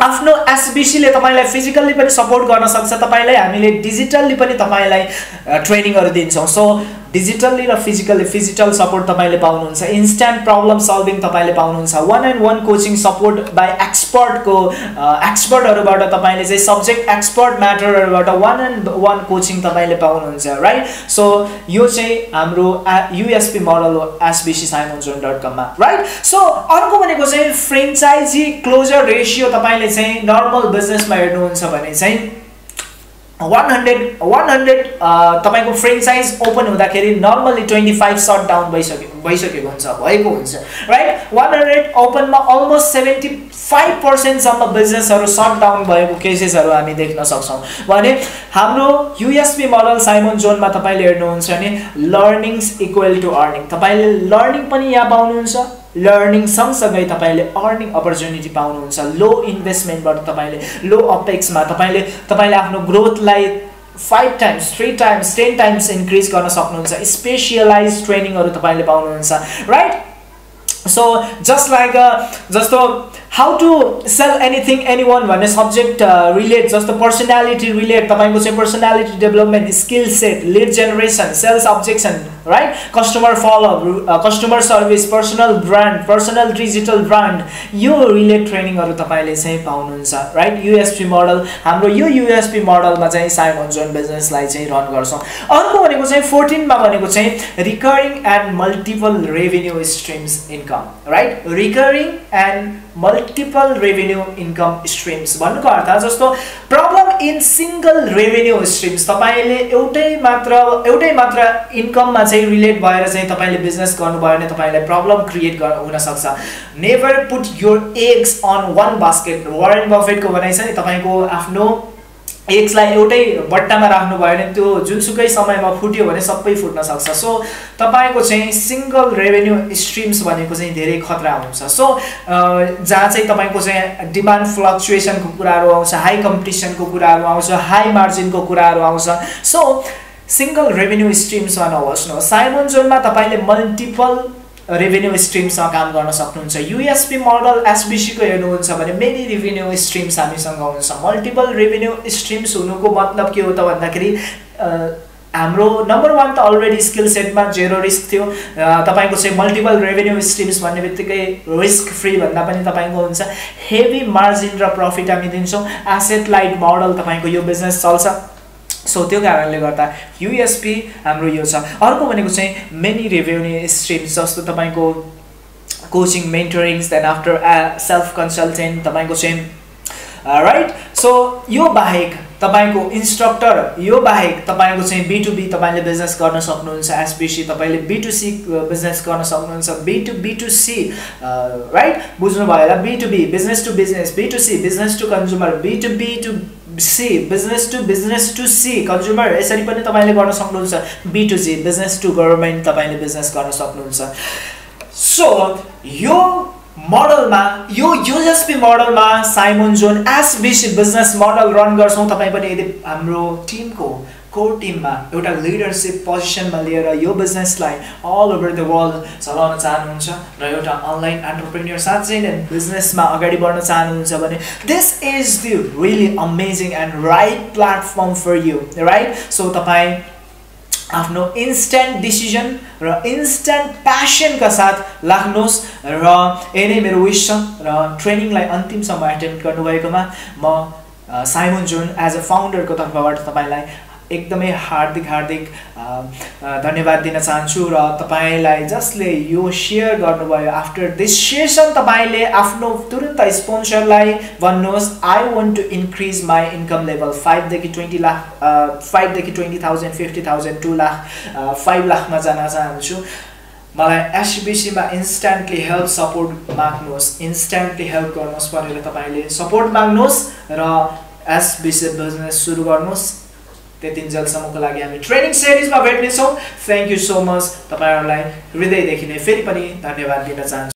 आफ्नो एसबीसी ले तपाईलाई फिजिकली पनि सपोर्ट गर्न सक्छ तपाईलाई हामीले डिजिटली पनि तपाईलाई ट्रेनिङहरु दिन्छौं सो डिजिटली र फिजिकली फिजिटल सपोर्ट तपाईले पाउनुहुन्छ इन्स्टन्ट प्रब्लम सल्भिङ तपाईले पाउनुहुन्छ 1-on-1 कोचिङ सपोर्ट बाइ एक्सपर्टहरुबाट तपाईले चाहिँ सब्जेक्ट एक्सपर्ट म्याटरहरुबाट 1-on-1 कोचिङ तपाईले पाउनुहुन्छ राइट सो यो चाहिँ हाम्रो यूएसपी मोडल हो sbcsimonzon.com मा राइट सो अर्को भनेको चाहिँ फ्र्यान्चाइजी क्लोजर रेशियो तपाईले चाहिँ नर्मल बिजनेस मा हेर्नुहुन्छ भने चाहिँ 100 तपाईको फ्र्यान्चाइज ओपन हुँदाखेरि नर्मली 25 सट डाउन भइसकेको हुन्छ राइट 100 ओपन मा अलमोस्ट 75% सम्म बिजनेसहरु सट डाउन भएको केसेसहरु हामी देख्न सक्छौं भने हाम्रो यूएसपी मोडल साइमनजोन मा तपाईले हेर्नुहुन्छ नि लर्निङ्स इक्वल टु अर्निङ तपाईले लर्निङ पनि यहाँ पाउनुहुन्छ लर्निङ सँगसँगै तपाईले अर्निङ अपर्चुनिटी पाउनुहुन्छ लो इन्भेस्टमेन्टबाट तपाईले लो अपएक्स मा तपाईले आफ्नो ग्रोथलाई 5 टाइम्स 3 टाइम्स 10 टाइम्स इन्क्रिज गर्न सक्नुहुन्छ स्पेशलाइज्ड ट्रेनिङहरु तपाईले पाउनुहुन्छ राइट सो जस्ट लाइक जस्तो how to sell anything anyone भन्ने सब्जेक्ट रिलेट जस्तो पर्सनालिटी रिलेट तपाईको चाहिँ personality development skill set lead generation sales objection right customer follow up customer service personal digital brand यो रिलेट ट्रेनिङहरु तपाईले चाहिँ पाउनुहुन्छ राइट यूएसपी मोडल हाम्रो यो यूएसपी मोडल मा चाहिँ साइमनजोन बिजनेस लाई चाहिँ रन गर्छौं अर्को भनेको चाहिँ 14 मा भनेको चाहिँ recurring and multiple revenue streams income right recurring and multiple revenue income streams भन्नुको अर्थ जस्तो problem in single revenue streams तपाईले एउटै मात्र इन्कम मा चाहिँ रिलेट भएर चाहिँ तपाईले बिजनेस गर्नुभयो भने तपाईलाई प्रब्लम क्रिएट हुन सक्छ never put your eggs on one basket Warren Buffett को भनाइ छ नि तपाईको आफ्नो एक्स लाई एउटै बट्टामा राख्नु भयो भने त्यो जुनसुकै समयमा फुट्यो भने सबै फुट्न सक्छ। सो तपाईको चाहिँ सिंगल रेभेन्यू स्ट्रीम्स भनेको चाहिँ धेरै खतरा हुन्छ। सो जहाँ चाहिँ तपाईको चाहिँ डिमान्ड फ्लक्चुएसनको कुराहरु आउँछ, हाई कम्पिटिसनको कुराहरु आउँछ, हाई मार्जिनको कुराहरु आउँछ। सो सिंगल रेभेन्यू स्ट्रीम्स नहोस्नु, साइमोनजोनमा तपाईले मल्टिपल रेभेन्यू स्ट्रीमसँग काम गर्न सक्नुहुन्छ। यूएसपी मोडल एसबीसी को हेर्नुहुन्छ भने मेनी रेभेन्यू स्ट्रीम्स हामीसँग हुन्छ। मल्टिपल रेभेन्यू स्ट्रीम्स हुनुको मतलब के हो त भन्दाखेरि हाम्रो नम्बर 1 त अलरेडी स्किल सेटमा जेरो रिस्क थियो, तपाईको चाहिँ मल्टिपल रेभेन्यू स्ट्रीम्स भन्ने बित्तिकै रिस्क फ्री भन्दा पनि तपाईको हुन्छ हेभी मार्जिन र प्रॉफिट हामी दिन्छौं। एसेट लाइट मोडल तपाईको यो बिजनेस चल्छ। सो त्यो कारणले गर्दा यूएसपी हाम्रो यो छ। अर्को भनेको चाहिँ मेनी रेभेन्यू स्ट्रीम्स जस्तो तपाईको coaching, mentorings, then after self consultant तपाईको चाहिँ राइट। सो यो बाहेक तपाईको इन्स्ट्रक्टर, यो बाहेक तपाईको चाहिँ बी2बी तपाईले बिजनेस गर्न सक्नुहुन्छ, एसबीसी तपाईले बी2सी बिजनेस गर्न सक्नुहुन्छ, बी2बी2सी राइट बुझ्नु भयो होला, बी2बी business to business, B two C business to consumer, बी2बी to C business to C consumer, यसरी पनि तपाईले गर्न सक्नुहुन्छ, B2G बिजनेस टू गभर्नमेन्ट तपाईले बिजनेस गर्न सक्नुहुन्छ। सो यो मोडलमा, यो यूएसपी मोडलमा साइमोनजोन एसबीसी बिजनेस मोडल रन गर्छौं। तपाई पनि यदि हाम्रो टिमको कोर टिममा एउटा लिडरशिप पोजिसनमा लिएर यो बिजनेसलाई अल ओभर द वर्ल्ड चलाउन चाहनुहुन्छ र एउटा अनलाइन एन्टरप्रेन्योर साँच्चै नै बिजनेसमा अगाडि बढ्न चाहनुहुन्छ भने this is the really amazing and right platform for you right. So तपाईँ आफ्नो इन्स्ट्यान्ट डिसिजन र इन्स्ट्यान्ट प्यासनका साथ लाग्नुहोस् र यही नै मेरो विश छ। र ट्रेनिङलाई अन्तिमसम्म एटेन्ड गर्नुभएकोमा म साइमोनजोन एज अ फाउन्डरको तर्फबाट तपाईँलाई एकदमै हार्दिक धन्यवाद दिन चाहन्छु। र तपाईलाई जसले यो शेयर गर्नुभयो आफ्टर दिस सेसन तपाईले आफ्नो तुरुन्त स्पोन्सरलाई भन्नुहोस् I want to increase my income level 5 देखि 20 लाख 5 देखि 20,000 50,000 2 लाख 5 लाखमा जान चाहन्छु। मलाई एसबीसीमा इन्स्ट्यान्टली हेल्प सपोर्ट माग्नुहोस्, इन्स्ट्यान्टली हेल्प गर्नुहोस् भनेर तपाईले सपोर्ट माग्नुहोस् र एसबीसी बिजनेस सुरु गर्नुहोस्। त्यति जलसम्मको लागि हामी ट्रेनिङ सिरिजमा भेट्नेछौँ। थ्याङ्क यू सो मच, तपाईहरुलाई हृदयदेखि नै फेरि पनि धन्यवाद दिन चाहन्छु।